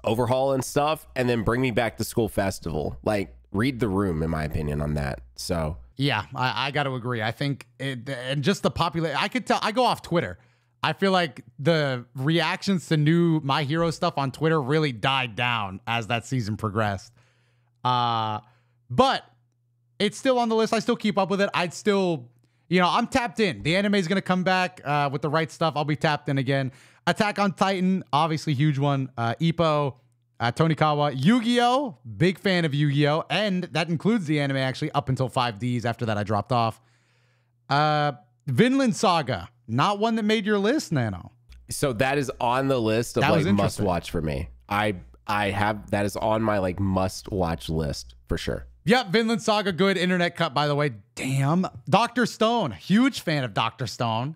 Overhaul and stuff, and then bring me back to school festival. Like read the room, in my opinion, on that. So yeah, I, I got to agree. I think it, and just the popular, I could tell, I go off Twitter. I feel like the reactions to new My Hero stuff on Twitter really died down as that season progressed. Uh, but it's still on the list. I still keep up with it. I'd still, you know, I'm tapped in. The anime is going to come back uh, with the right stuff. I'll be tapped in again. Attack on Titan, obviously huge one. Uh, Ippo, uh, Tonikawa, Yu-Gi-Oh, big fan of Yu-Gi-Oh. And that includes the anime, actually, up until five Ds. After that, I dropped off. Uh, Vinland Saga, not one that made your list, Nano. So that is on the list of like must watch for me. I I have, that is on my like must watch list for sure. Yep, Vinland Saga, good. Internet cut, by the way. Damn. Doctor Stone, huge fan of Doctor Stone.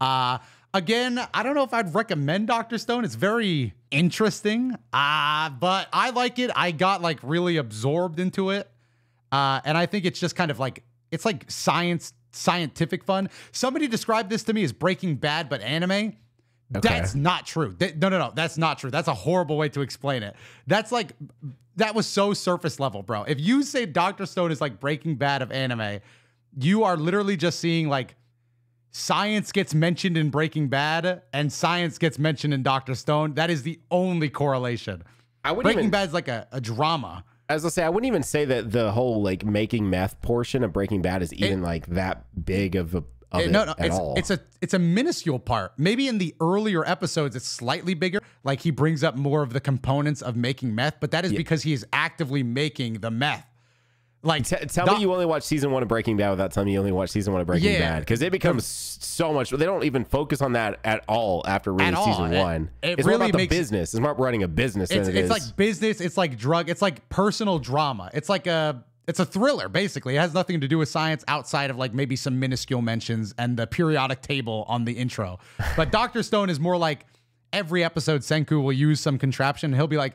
Uh, again, I don't know if I'd recommend Doctor Stone. It's very interesting, uh, but I like it. I got like really absorbed into it. Uh, and I think it's just kind of like, it's like science scientific fun. Somebody described this to me as Breaking Bad, but anime. Okay. That's not true. They, no, no, no. That's not true. That's a horrible way to explain it. That's like, that was so surface level, bro. If you say Doctor Stone is like Breaking Bad of anime, you are literally just seeing like science gets mentioned in Breaking Bad and science gets mentioned in Doctor Stone. That is the only correlation. I wouldn't Breaking even, Bad is like a, a drama. As I say, I wouldn't even say that the whole like making meth portion of Breaking Bad is even it, like that big of a It no, no, it's, it's a it's a minuscule part. Maybe in the earlier episodes, it's slightly bigger. Like he brings up more of the components of making meth, but that is yeah. because he is actively making the meth. Like, T tell me you only watch season one of Breaking Bad without telling me you only watch season one of Breaking yeah. Bad, because it becomes so much. They don't even focus on that at all after really season all. one. It, it it's really more about makes, the business. It's more about running a business. It's, than it it's is. like business. It's like drug. It's like personal drama. It's like a. It's a thriller, basically. It has nothing to do with science outside of like maybe some minuscule mentions and the periodic table on the intro. But Doctor Stone is more like every episode Senku will use some contraption. He'll be like,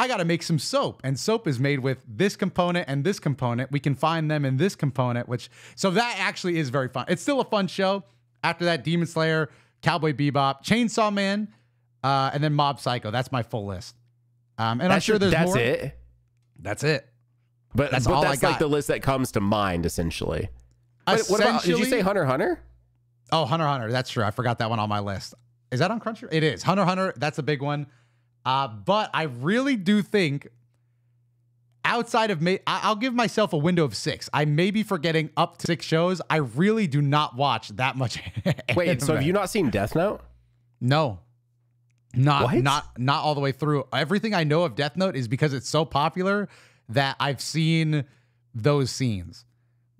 I got to make some soap. And soap is made with this component and this component. We can find them in this component, which... So that actually is very fun. It's still a fun show. After that, Demon Slayer, Cowboy Bebop, Chainsaw Man, uh, and then Mob Psycho. That's my full list. Um, and that's I'm sure there's that's more. That's it? That's it. But that's, but all that's I got. Like the list that comes to mind, essentially. essentially what about, did you say Hunter x Hunter? Oh, Hunter x Hunter. That's true. I forgot that one on my list. Is that on Crunchyroll? It is. Hunter x Hunter. That's a big one. Uh, but I really do think outside of me, I'll give myself a window of six. I may be forgetting up to six shows. I really do not watch that much. Wait, so have you not seen Death Note? No. Not, what? not, not all the way through. Everything I know of Death Note is because it's so popular that I've seen those scenes.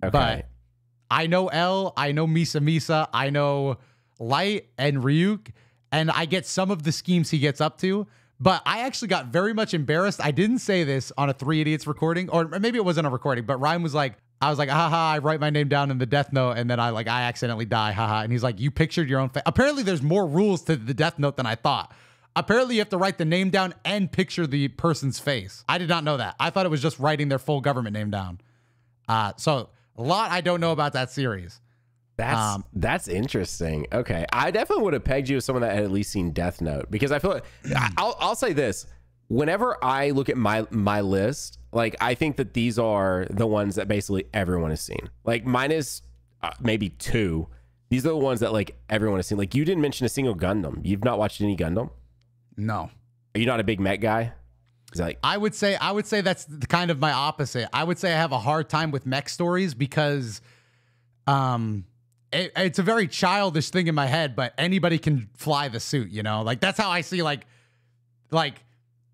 Okay. But I know L, I know Misa Misa, I know Light and Ryuk, and I get some of the schemes he gets up to, but I actually got very much embarrassed. I didn't say this on a Three Idiots recording, or maybe it wasn't a recording, but Ryan was like, I was like, haha, I write my name down in the Death Note, and then I like I accidentally die, haha. And he's like, you pictured your own face. Apparently there's more rules to the Death Note than I thought. Apparently, you have to write the name down and picture the person's face. I did not know that. I thought it was just writing their full government name down. Uh, so a lot I don't know about that series. That's um, that's interesting. Okay, I definitely would have pegged you as someone that had at least seen Death Note, because I feel like, I'll I'll say this. Whenever I look at my my list, like I think that these are the ones that basically everyone has seen. Like minus uh, maybe two. These are the ones that like everyone has seen. Like you didn't mention a single Gundam. You've not watched any Gundam. No. Are you not a big mech guy? Like, I would say I would say that's the kind of my opposite. I would say I have a hard time with mech stories because um it, it's a very childish thing in my head, but anybody can fly the suit, you know? Like that's how I see like like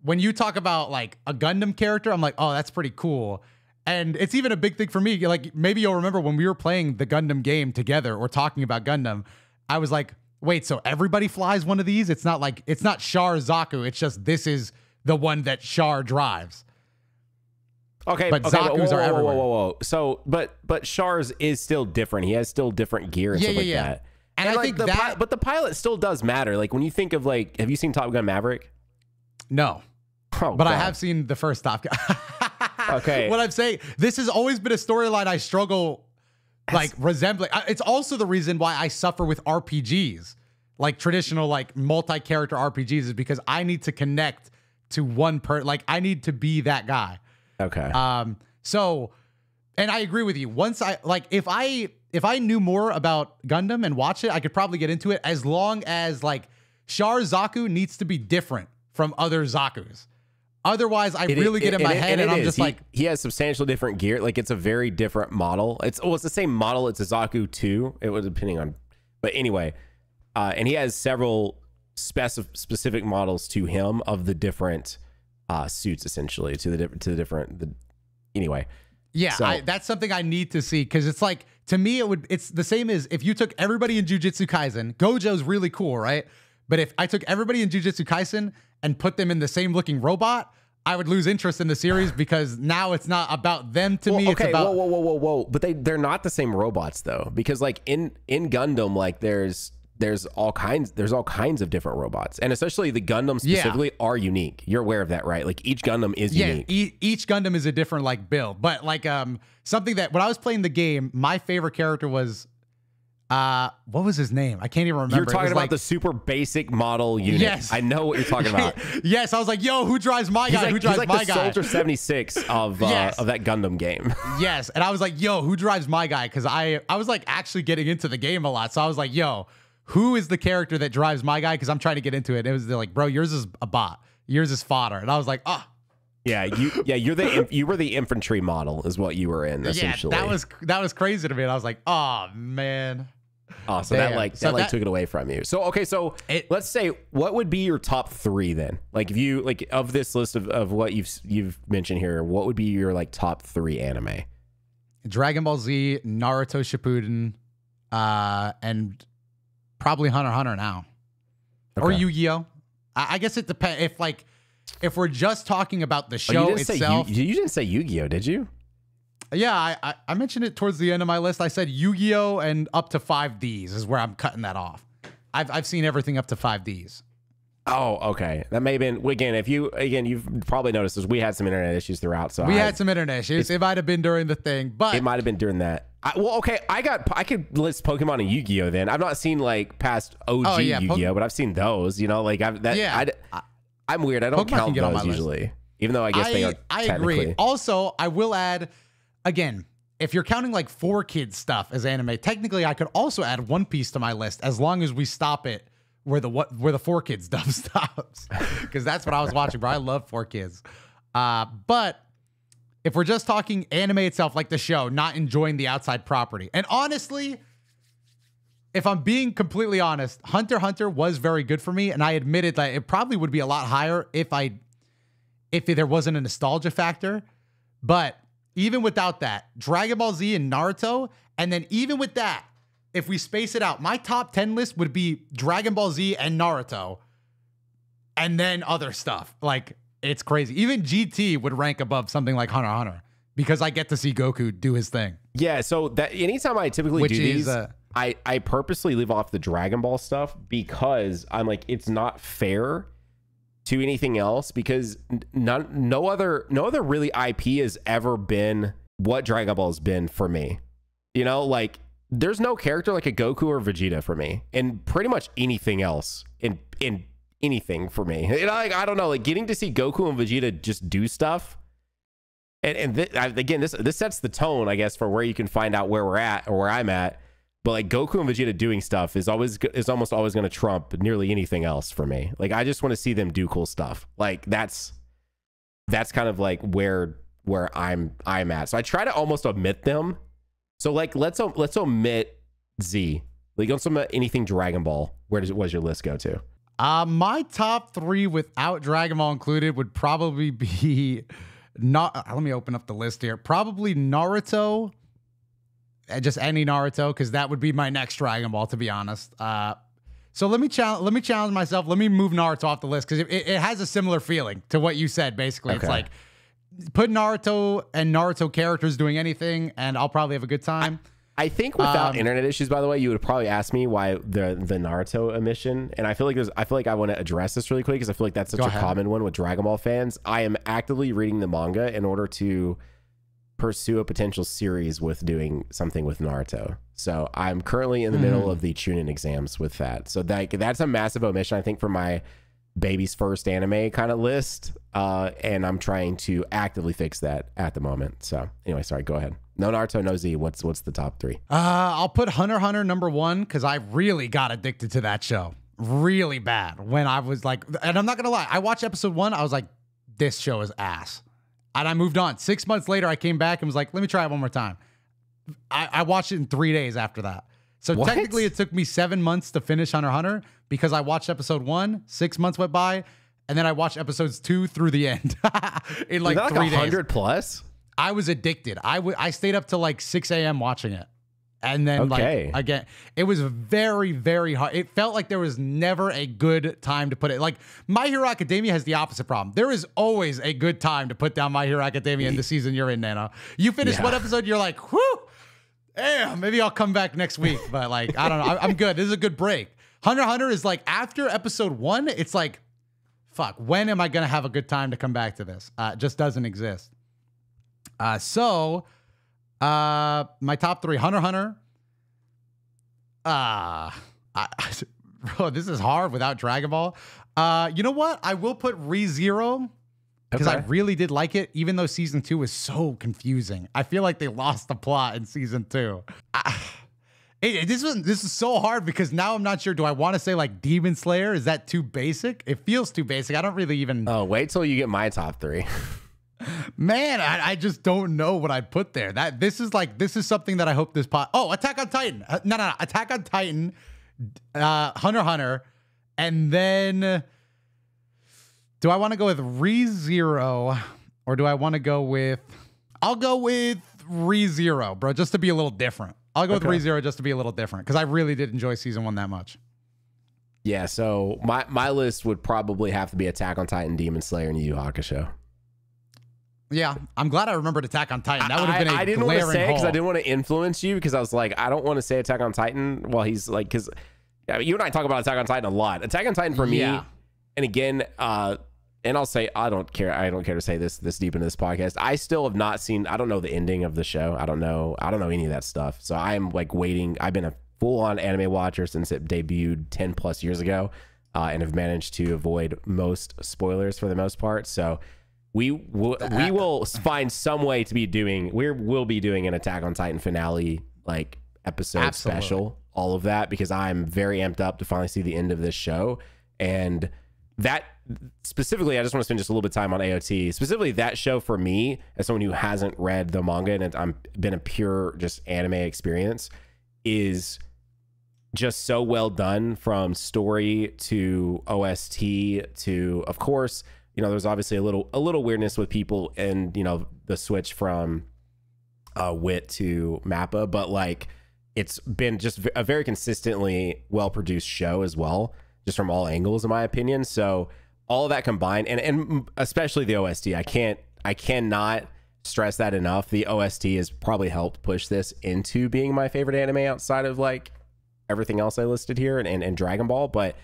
when you talk about like a Gundam character, I'm like, "Oh, that's pretty cool." And it's even a big thing for me. Like maybe you'll remember when we were playing the Gundam game together or talking about Gundam, I was like, wait, so everybody flies one of these? It's not like, it's not Char Zaku. It's just, this is the one that Char drives. Okay. But okay, Zaku's whoa, are everywhere. Whoa, whoa, whoa, whoa. So, but, but Char's is still different. He has still different gear and yeah, stuff yeah, like yeah. that. And, and I like think the that, but the pilot still does matter. Like when you think of like, have you seen Top Gun Maverick? No, oh, but God. I have seen the first Top Gun. Okay. What I'm saying, this has always been a storyline I struggle with. Like resembling, it's also the reason why I suffer with R P Gs, like traditional, like multi-character R P Gs, is because I need to connect to one per, like I need to be that guy. Okay. Um. So, and I agree with you. Once I like, if I if I knew more about Gundam and watch it, I could probably get into it. As long as like Char Zaku needs to be different from other Zakus. Otherwise, I it, really it, get in it, my it, head, and, and I'm is. just he, like... He has substantially different gear. Like, it's a very different model. It's well, it's the same model. It's a Zaku two. It was depending on... But anyway, uh, and he has several specific, specific models to him of the different uh, suits, essentially, to the, to the different... The, anyway. Yeah, so. I, that's something I need to see, because it's like, to me, it would it's the same as if you took everybody in Jujutsu Kaisen. Gojo's really cool, right? But if I took everybody in Jujutsu Kaisen and put them in the same looking robot, I would lose interest in the series, because now it's not about them to well, me. Okay, it's about whoa, whoa, whoa, whoa, whoa. But they, they're not the same robots though, because like in, in Gundam, like there's there's all kinds there's all kinds of different robots, and especially the Gundam specifically yeah. are unique. You're aware of that, right? Like each Gundam is yeah, unique. E each Gundam is a different like build, but like um something that when I was playing the game, my favorite character was uh what was his name? I can't even remember. You're talking about like, the super basic model unit. Yes, I know what you're talking about. Yes, I was like, yo, who drives my he's guy? Like, who drives like my the guy? Soldier seventy-six of uh, yes. of that Gundam game. Yes, and I was like, yo, who drives my guy? Because I I was like actually getting into the game a lot, so I was like, yo, who is the character that drives my guy? Because I'm trying to get into it. And it was like, bro, yours is a bot. Yours is fodder. And I was like, ah. Oh. Yeah, you yeah you're the you were the infantry model is what you were in essentially. Yeah, that was that was crazy to me. And I was like, oh man. Oh, so Damn. that like that so like that, took it away from you. So okay, so it, let's say what would be your top three then? Like if you like of this list of of what you've you've mentioned here, what would be your like top three anime? Dragon Ball Z, Naruto Shippuden, uh, and probably Hunter x Hunter now, okay. or Yu-Gi-Oh. I, I guess it depends. If like, if we're just talking about the show oh, you itself, you, you didn't say Yu-Gi-Oh, did you? Yeah, I, I I mentioned it towards the end of my list. I said Yu-Gi-Oh and up to five Ds is where I'm cutting that off. I've I've seen everything up to five Ds. Oh, okay. That may have been again. If you again, you've probably noticed this. We had some internet issues throughout, so we I, had some internet issues. It might have been during the thing, but it might have been during that. I, well, okay, I got I could list Pokemon and Yu-Gi-Oh. Then I've not seen like past O G oh, yeah, Yu-Gi-Oh, po but I've seen those. You know, like I've that. Yeah, I, I'm weird. I don't Pokemon count those on my usually, list. even though I guess I, they are. I agree. Also, I will add again, if you're counting like four kids stuff as anime, technically I could also add One Piece to my list as long as we stop it where the what where the four kids stuff stops, because that's what I was watching, bro. I love four kids. Uh, but if we're just talking anime itself, like the show, not enjoying the outside property. And honestly, if I'm being completely honest, Hunter x Hunter was very good for me. And I admitted that it probably would be a lot higher if I, if there wasn't a nostalgia factor. But even without that, Dragon Ball Z and Naruto. And then even with that, if we space it out, my top ten list would be Dragon Ball Z and Naruto. And then other stuff. Like, it's crazy. Even G T would rank above something like Hunter x Hunter because I get to see Goku do his thing. Yeah, so that anytime I typically Which do is, these, uh, I, I purposely leave off the Dragon Ball stuff because I'm like, it's not fair to anything else because none, no other no other really I P has ever been what Dragon Ball has been for me. You know, like, there's no character like a Goku or Vegeta for me and pretty much anything else in in anything for me. And I, I don't know, like getting to see Goku and Vegeta just do stuff. And, and th I, again, this, this sets the tone, I guess, for where you can find out where we're at or where I'm at. But like Goku and Vegeta doing stuff is always is almost always going to trump nearly anything else for me. Like, I just want to see them do cool stuff. Like that's that's kind of like where where I'm I'm at. So I try to almost omit them. So like, let's let's omit Z. Like, don't omit anything Dragon Ball. Where does was your list go to? Uh, my top three without Dragon Ball included would probably be not. Let me open up the list here. Probably Naruto, just any Naruto, because that would be my next Dragon Ball, to be honest. Uh, so let me challenge. Let me challenge myself. Let me move Naruto off the list because it, it, it has a similar feeling to what you said. Basically, okay. It's like put Naruto and Naruto characters doing anything, and I'll probably have a good time. I I think without um, internet issues, by the way, you would probably ask me why the the Naruto omission. And I feel like there's, I feel like I want to address this really quick because I feel like that's such a ahead. common one with Dragon Ball fans. I am actively reading the manga in order to pursue a potential series with doing something with Naruto. So I'm currently in the mm. middle of the Chunin exams with that. So that that's a massive omission, I think, for my baby's first anime kind of list. Uh, and I'm trying to actively fix that at the moment. So anyway, sorry, go ahead. No Naruto, no Z. What's what's the top three? Uh, I'll put Hunter x Hunter number one because I really got addicted to that show, really bad. When I was like, and I'm not gonna lie, I watched episode one. I was like, this show is ass, and I moved on. Six months later, I came back and was like, let me try it one more time. I, I watched it in three days after that. So what? Technically, it took me seven months to finish Hunter x Hunter because I watched episode one. Six months went by, and then I watched episodes two through the end in like, like three days. one hundred plus. I was addicted. I would. I stayed up till like six A M watching it, and then okay. like again, it was very, very hard. It felt like there was never a good time to put it. Like My Hero Academia has the opposite problem. There is always a good time to put down My Hero Academia in the season you're in, Nana. You finish yeah. one episode, you're like, whoo, damn, maybe I'll come back next week. But like, I don't know. I, I'm good. This is a good break. Hunter x Hunter is like, after episode one, it's like, fuck, when am I going to have a good time to come back to this? Uh, it just doesn't exist. Uh, so, uh, my top three, Hunter x Hunter. Uh, I, bro, this is hard without Dragon Ball. Uh, you know what? I will put ReZero because okay. I really did like it, even though season two was so confusing. I feel like they lost the plot in season two. I, It, it, this was this is so hard because now I'm not sure. Do I want to say like Demon Slayer? Is that too basic? It feels too basic. I don't really even. Oh, wait till you get my top three. Man, I, I just don't know what I put there. That this is like this is something that I hope this pot. Oh, Attack on Titan. Uh, no, no, no, Attack on Titan, uh, Hunter x Hunter, and then do I want to go with ReZero or do I want to go with? I'll go with ReZero, bro, just to be a little different. I'll go okay. with ReZero just to be a little different because I really did enjoy season one that much. Yeah, so my, my list would probably have to be Attack on Titan, Demon Slayer, and Yu Yu Hakusho. Yeah, I'm glad I remembered Attack on Titan. That would have been a I, I didn't want to say because I didn't want to influence you because I was like, I don't want to say Attack on Titan while well, he's like, because I mean, you and I talk about Attack on Titan a lot. Attack on Titan for me, yeah. and again, uh, and I'll say, I don't care. I don't care to say this this deep into this podcast. I still have not seen, I don't know the ending of the show. I don't know. I don't know any of that stuff. So I'm like waiting. I've been a full on anime watcher since it debuted ten plus years ago uh, and have managed to avoid most spoilers for the most part. So we, we, we will find some way to be doing, we will be doing an Attack on Titan finale, like episode Absolutely. special, all of that, because I'm very amped up to finally see the end of this show. And that specifically, I just want to spend just a little bit of time on A O T. Specifically, that show for me, as someone who hasn't read the manga and I'm been a pure just anime experience, is just so well done from story to O S T to, of course, you know, there's obviously a little a little weirdness with people and you know the switch from uh, W I T to MAPPA, but like it's been just a very consistently well produced show as well, just from all angles, in my opinion. So all of that combined, and, and especially the O S T, I can't, I cannot stress that enough. The O S T has probably helped push this into being my favorite anime outside of like everything else I listed here and, and, and Dragon Ball. But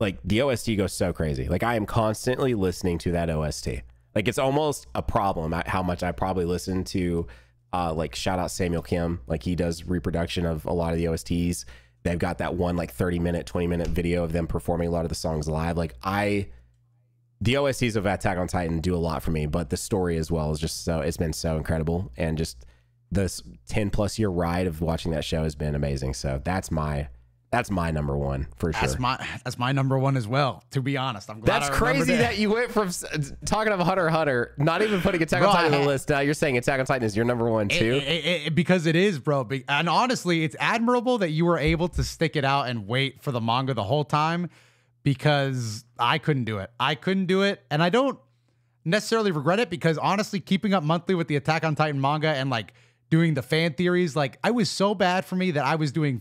like the O S T goes so crazy. Like I am constantly listening to that O S T. Like it's almost a problem at how much I probably listen to, uh, like shout out Samuel Kim. Like he does reproduction of a lot of the O S Ts. They've got that one like thirty minute, twenty minute video of them performing a lot of the songs live. Like I, the O S Ts of Attack on Titan do a lot for me, but the story as well is just so, it's been so incredible. And just this ten plus year ride of watching that show has been amazing. So that's my, that's my number one for sure. That's my, that's my number one as well, to be honest. I'm glad that's I crazy that. that you went from talking about Hunter x Hunter, not even putting Attack bro, on Titan I, on the list. Now you're saying Attack on Titan is your number one too? It, it, it, because it is, bro. And honestly, it's admirable that you were able to stick it out and wait for the manga the whole time, because I couldn't do it. I couldn't do it. And I don't necessarily regret it, because honestly, keeping up monthly with the Attack on Titan manga and like doing the fan theories, like I was so bad for me that I was doing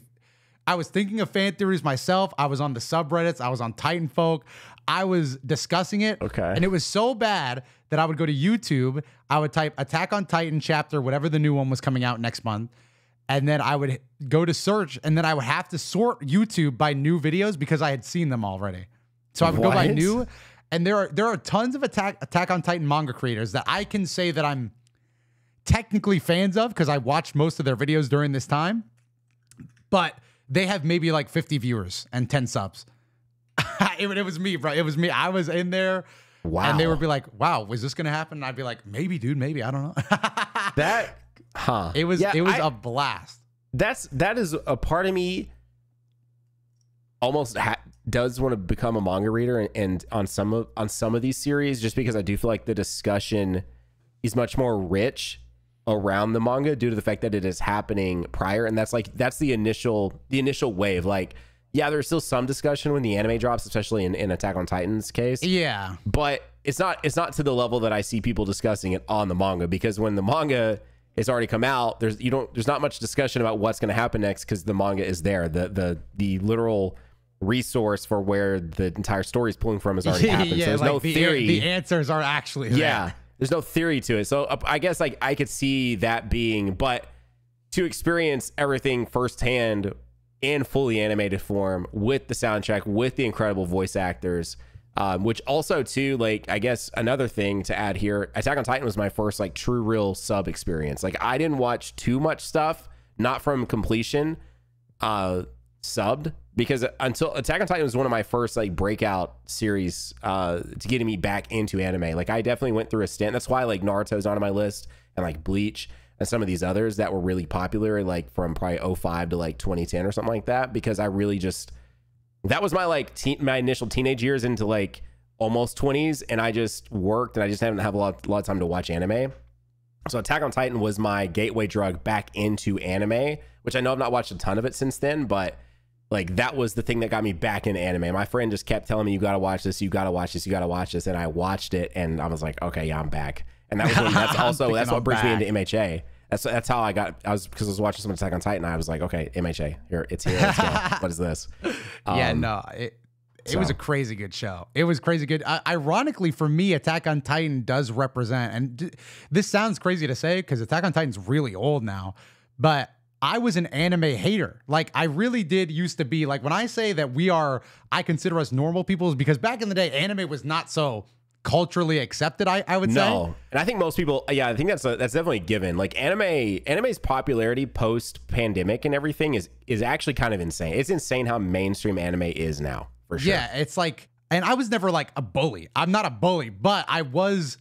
I was thinking of fan theories myself. I was on the subreddits. I was on Titan Folk. I was discussing it. Okay. And it was so bad that I would go to YouTube. I would type Attack on Titan chapter, whatever the new one was coming out next month. And then I would go to search. And then I would have to sort YouTube by new videos because I had seen them already. So I would what? go by new. And there are there are tons of Attack, Attack on Titan manga creators that I can say that I'm technically fans of because I watched most of their videos during this time. But they have maybe like fifty viewers and ten subs. it, it was me, bro. It was me. I was in there. Wow. And they would be like, wow, was this going to happen? And I'd be like, maybe, dude, maybe. I don't know. that, huh? It was, yeah, it was I, a blast. That's, that is a part of me almost ha does want to become a manga reader. And, and on some of, on some of these series, just because I do feel like the discussion is much more rich around the manga due to the fact that it is happening prior, and that's like that's the initial the initial wave. Like, yeah, there's still some discussion when the anime drops, especially in, in Attack on Titan's case. Yeah, but it's not it's not to the level that I see people discussing it on the manga, because when the manga has already come out, there's you don't there's not much discussion about what's going to happen next because the manga is there. The the the literal resource for where the entire story is pulling from has already happened. yeah, so there's like no the, theory. The answers are actually there. yeah. There's no theory to it. So I guess like I could see that being, but to experience everything firsthand in fully animated form with the soundtrack, with the incredible voice actors, um, which also too, like, I guess another thing to add here, Attack on Titan was my first like true real sub experience. Like, I didn't watch too much stuff, not from completion, uh, subbed, because until Attack on Titan was one of my first like breakout series uh, to getting me back into anime. Like, I definitely went through a stint. That's why like Naruto's on my list, and like Bleach, and some of these others that were really popular, like from probably oh five to like twenty ten or something like that, because I really just, that was my like te my initial teenage years into like almost twenties, and I just worked and I just haven't have a lot, a lot of time to watch anime. So Attack on Titan was my gateway drug back into anime, which I know I've not watched a ton of it since then, but like that was the thing that got me back into anime. My friend just kept telling me, you got to watch this, you got to watch this, you got to watch this. And I watched it and I was like, okay, yeah, I'm back. And that was when, that's also that's what brings back. me into M H A. That's that's how I got. I was because I was watching some Attack on Titan. I was like, okay, M H A, here it's here. Let's go. What is this? Um, yeah, no, it it so. was a crazy good show. It was crazy good. Uh, ironically, for me, Attack on Titan does represent, and d this sounds crazy to say because Attack on Titan's really old now, but I was an anime hater. Like, I really did used to be. Like, when I say that we are, I consider us normal people, is because back in the day, anime was not so culturally accepted, I, I would no. say. No, and I think most people, yeah, I think that's a, that's definitely a given. Like, anime, anime's popularity post pandemic and everything is is actually kind of insane. It's insane how mainstream anime is now, for sure. Yeah, it's like, and I was never like a bully. I'm not a bully, but I was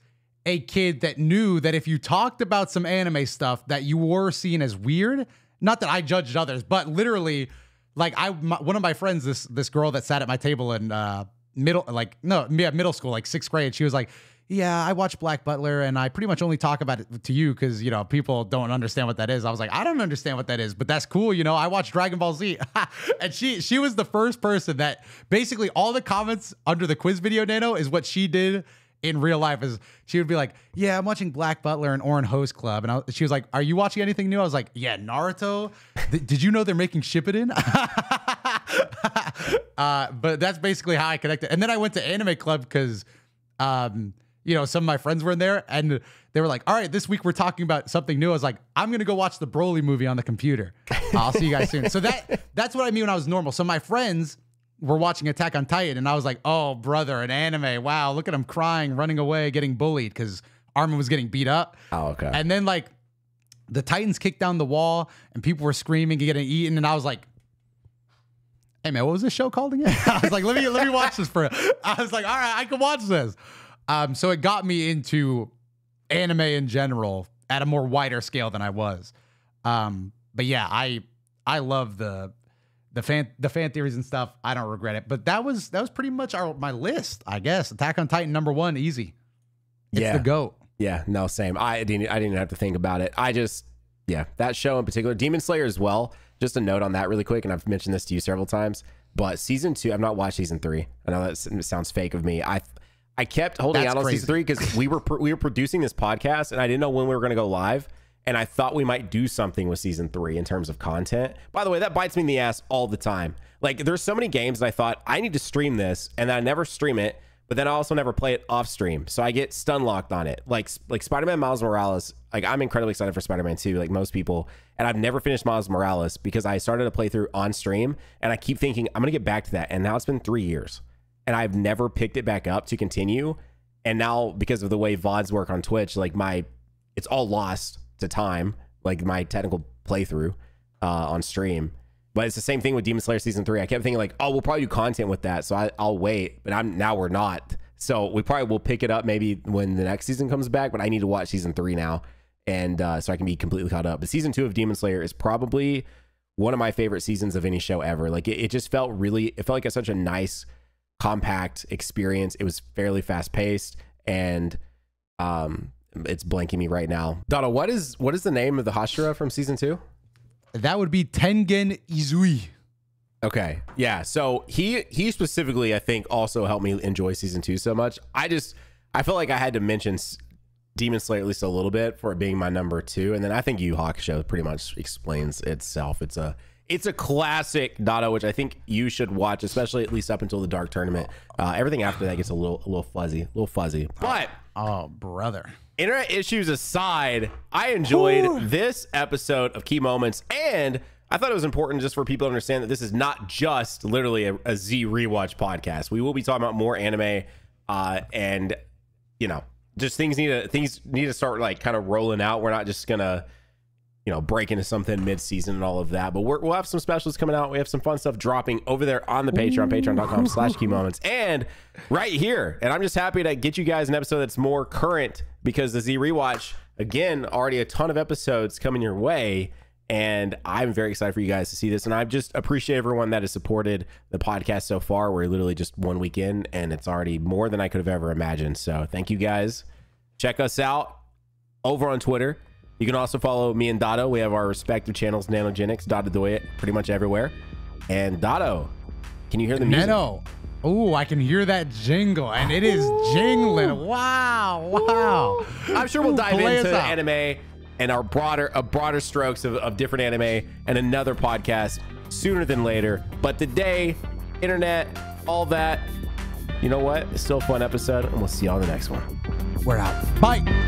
a kid that knew that if you talked about some anime stuff that you were seen as weird. Not that I judged others, but literally, like I, my, one of my friends, this this girl that sat at my table and. Uh, middle like no yeah middle school, like sixth grade, she was like, yeah, I watch Black Butler and I pretty much only talk about it to you because, you know, people don't understand what that is. I was like, I don't understand what that is, but that's cool, you know, I watch Dragon Ball Z. And she she was the first person that basically all the comments under the quiz video, Nano, is what she did in real life. Is she would be like, yeah, I'm watching Black Butler and Orin Host Club. And I, she was like, are you watching anything new? I was like, yeah, Naruto. Th did you know they're making Shippuden? Uh, but that's basically how I connected. And then I went to Anime Club because, um, you know, some of my friends were in there and they were like, all right, this week we're talking about something new. I was like, I'm going to go watch the Broly movie on the computer. I'll see you guys soon. So that that's what I mean when I was normal. So my friends were watching Attack on Titan and I was like, oh, brother, an anime. Wow, look at him crying, running away, getting bullied because Armin was getting beat up. Oh, okay. And then like the Titans kicked down the wall and people were screaming and getting eaten. And I was like, hey man, what was this show called again? I was like, let me let me watch this for. I was like, all right, I can watch this. Um, so it got me into anime in general at a more wider scale than I was. Um, but yeah, I I love the the fan the fan theories and stuff. I don't regret it. But that was that was pretty much our my list, I guess. Attack on Titan number one, easy. It's yeah. the GOAT. Yeah, no, same. I didn't I didn't have to think about it. I just yeah, that show in particular, Demon Slayer as well. Just a note on that really quick, and I've mentioned this to you several times, but season two, I've not watched season three. I know that sounds fake of me. I I kept holding That's out on crazy. season three because we were we were producing this podcast, and I didn't know when we were going to go live, and I thought we might do something with season three in terms of content. By the way, that bites me in the ass all the time. Like, there's so many games that I thought, I need to stream this, and then I never stream it, but then I also never play it off stream, so I get stun locked on it. Like like Spider-Man Miles Morales, like I'm incredibly excited for Spider-Man two, like most people, and I've never finished Miles Morales because I started a playthrough on stream, and I keep thinking I'm gonna get back to that, and now it's been three years, and I've never picked it back up to continue, and now because of the way V O Ds work on Twitch, like my, it's all lost to time, like my technical playthrough uh, on stream. But it's the same thing with Demon Slayer season three. I kept thinking like, oh, we'll probably do content with that, so I, I'll wait. But I'm now we're not. So we probably will pick it up maybe when the next season comes back. But I need to watch season three now, and uh, so I can be completely caught up. But season two of Demon Slayer is probably one of my favorite seasons of any show ever. Like it, it just felt really, it felt like a, such a nice, compact experience. It was fairly fast paced, and um, it's blanking me right now. Donna, what is what is the name of the Hashira from season two? That would be Tengen Izui. Okay, yeah. So he he specifically, I think, also helped me enjoy season two so much. I just I felt like I had to mention Demon Slayer at least a little bit for it being my number two, and then I think Yu Yu Hakusho pretty much explains itself. It's a it's a classic, Dotto, which I think you should watch, especially at least up until the Dark Tournament. Uh, everything after that gets a little a little fuzzy, a little fuzzy. But oh, oh brother. Internet issues aside, I enjoyed Ooh. this episode of Key Moments, and I thought it was important just for people to understand that this is not just literally a, a Z rewatch podcast. We will be talking about more anime, uh, and you know, just things need to things need to start like kind of rolling out. We're not just gonna, you know, break into something mid-season and all of that, but we're, we'll have some specials coming out. We have some fun stuff dropping over there on the Patreon, patreon dot com slash key moments, and right here. And I'm just happy to get you guys an episode that's more current, because the Z rewatch, again, already a ton of episodes coming your way, and I'm very excited for you guys to see this. And I just appreciate everyone that has supported the podcast so far. We're literally just one week in, and it's already more than I could have ever imagined. So thank you guys. Check us out over on Twitter. You can also follow me and Dotto. We have our respective channels, Nanogenix, DotoDoya, pretty much everywhere. And Dotto, can you hear the music? Neto. Oh, I can hear that jingle, and it is Ooh. jingling. Wow, wow. Ooh. I'm sure we'll dive Ooh, into anime and our broader uh, broader strokes of, of different anime and another podcast sooner than later. But today, internet, all that, you know what? It's still a fun episode, and we'll see you on the next one. We're out. Bye.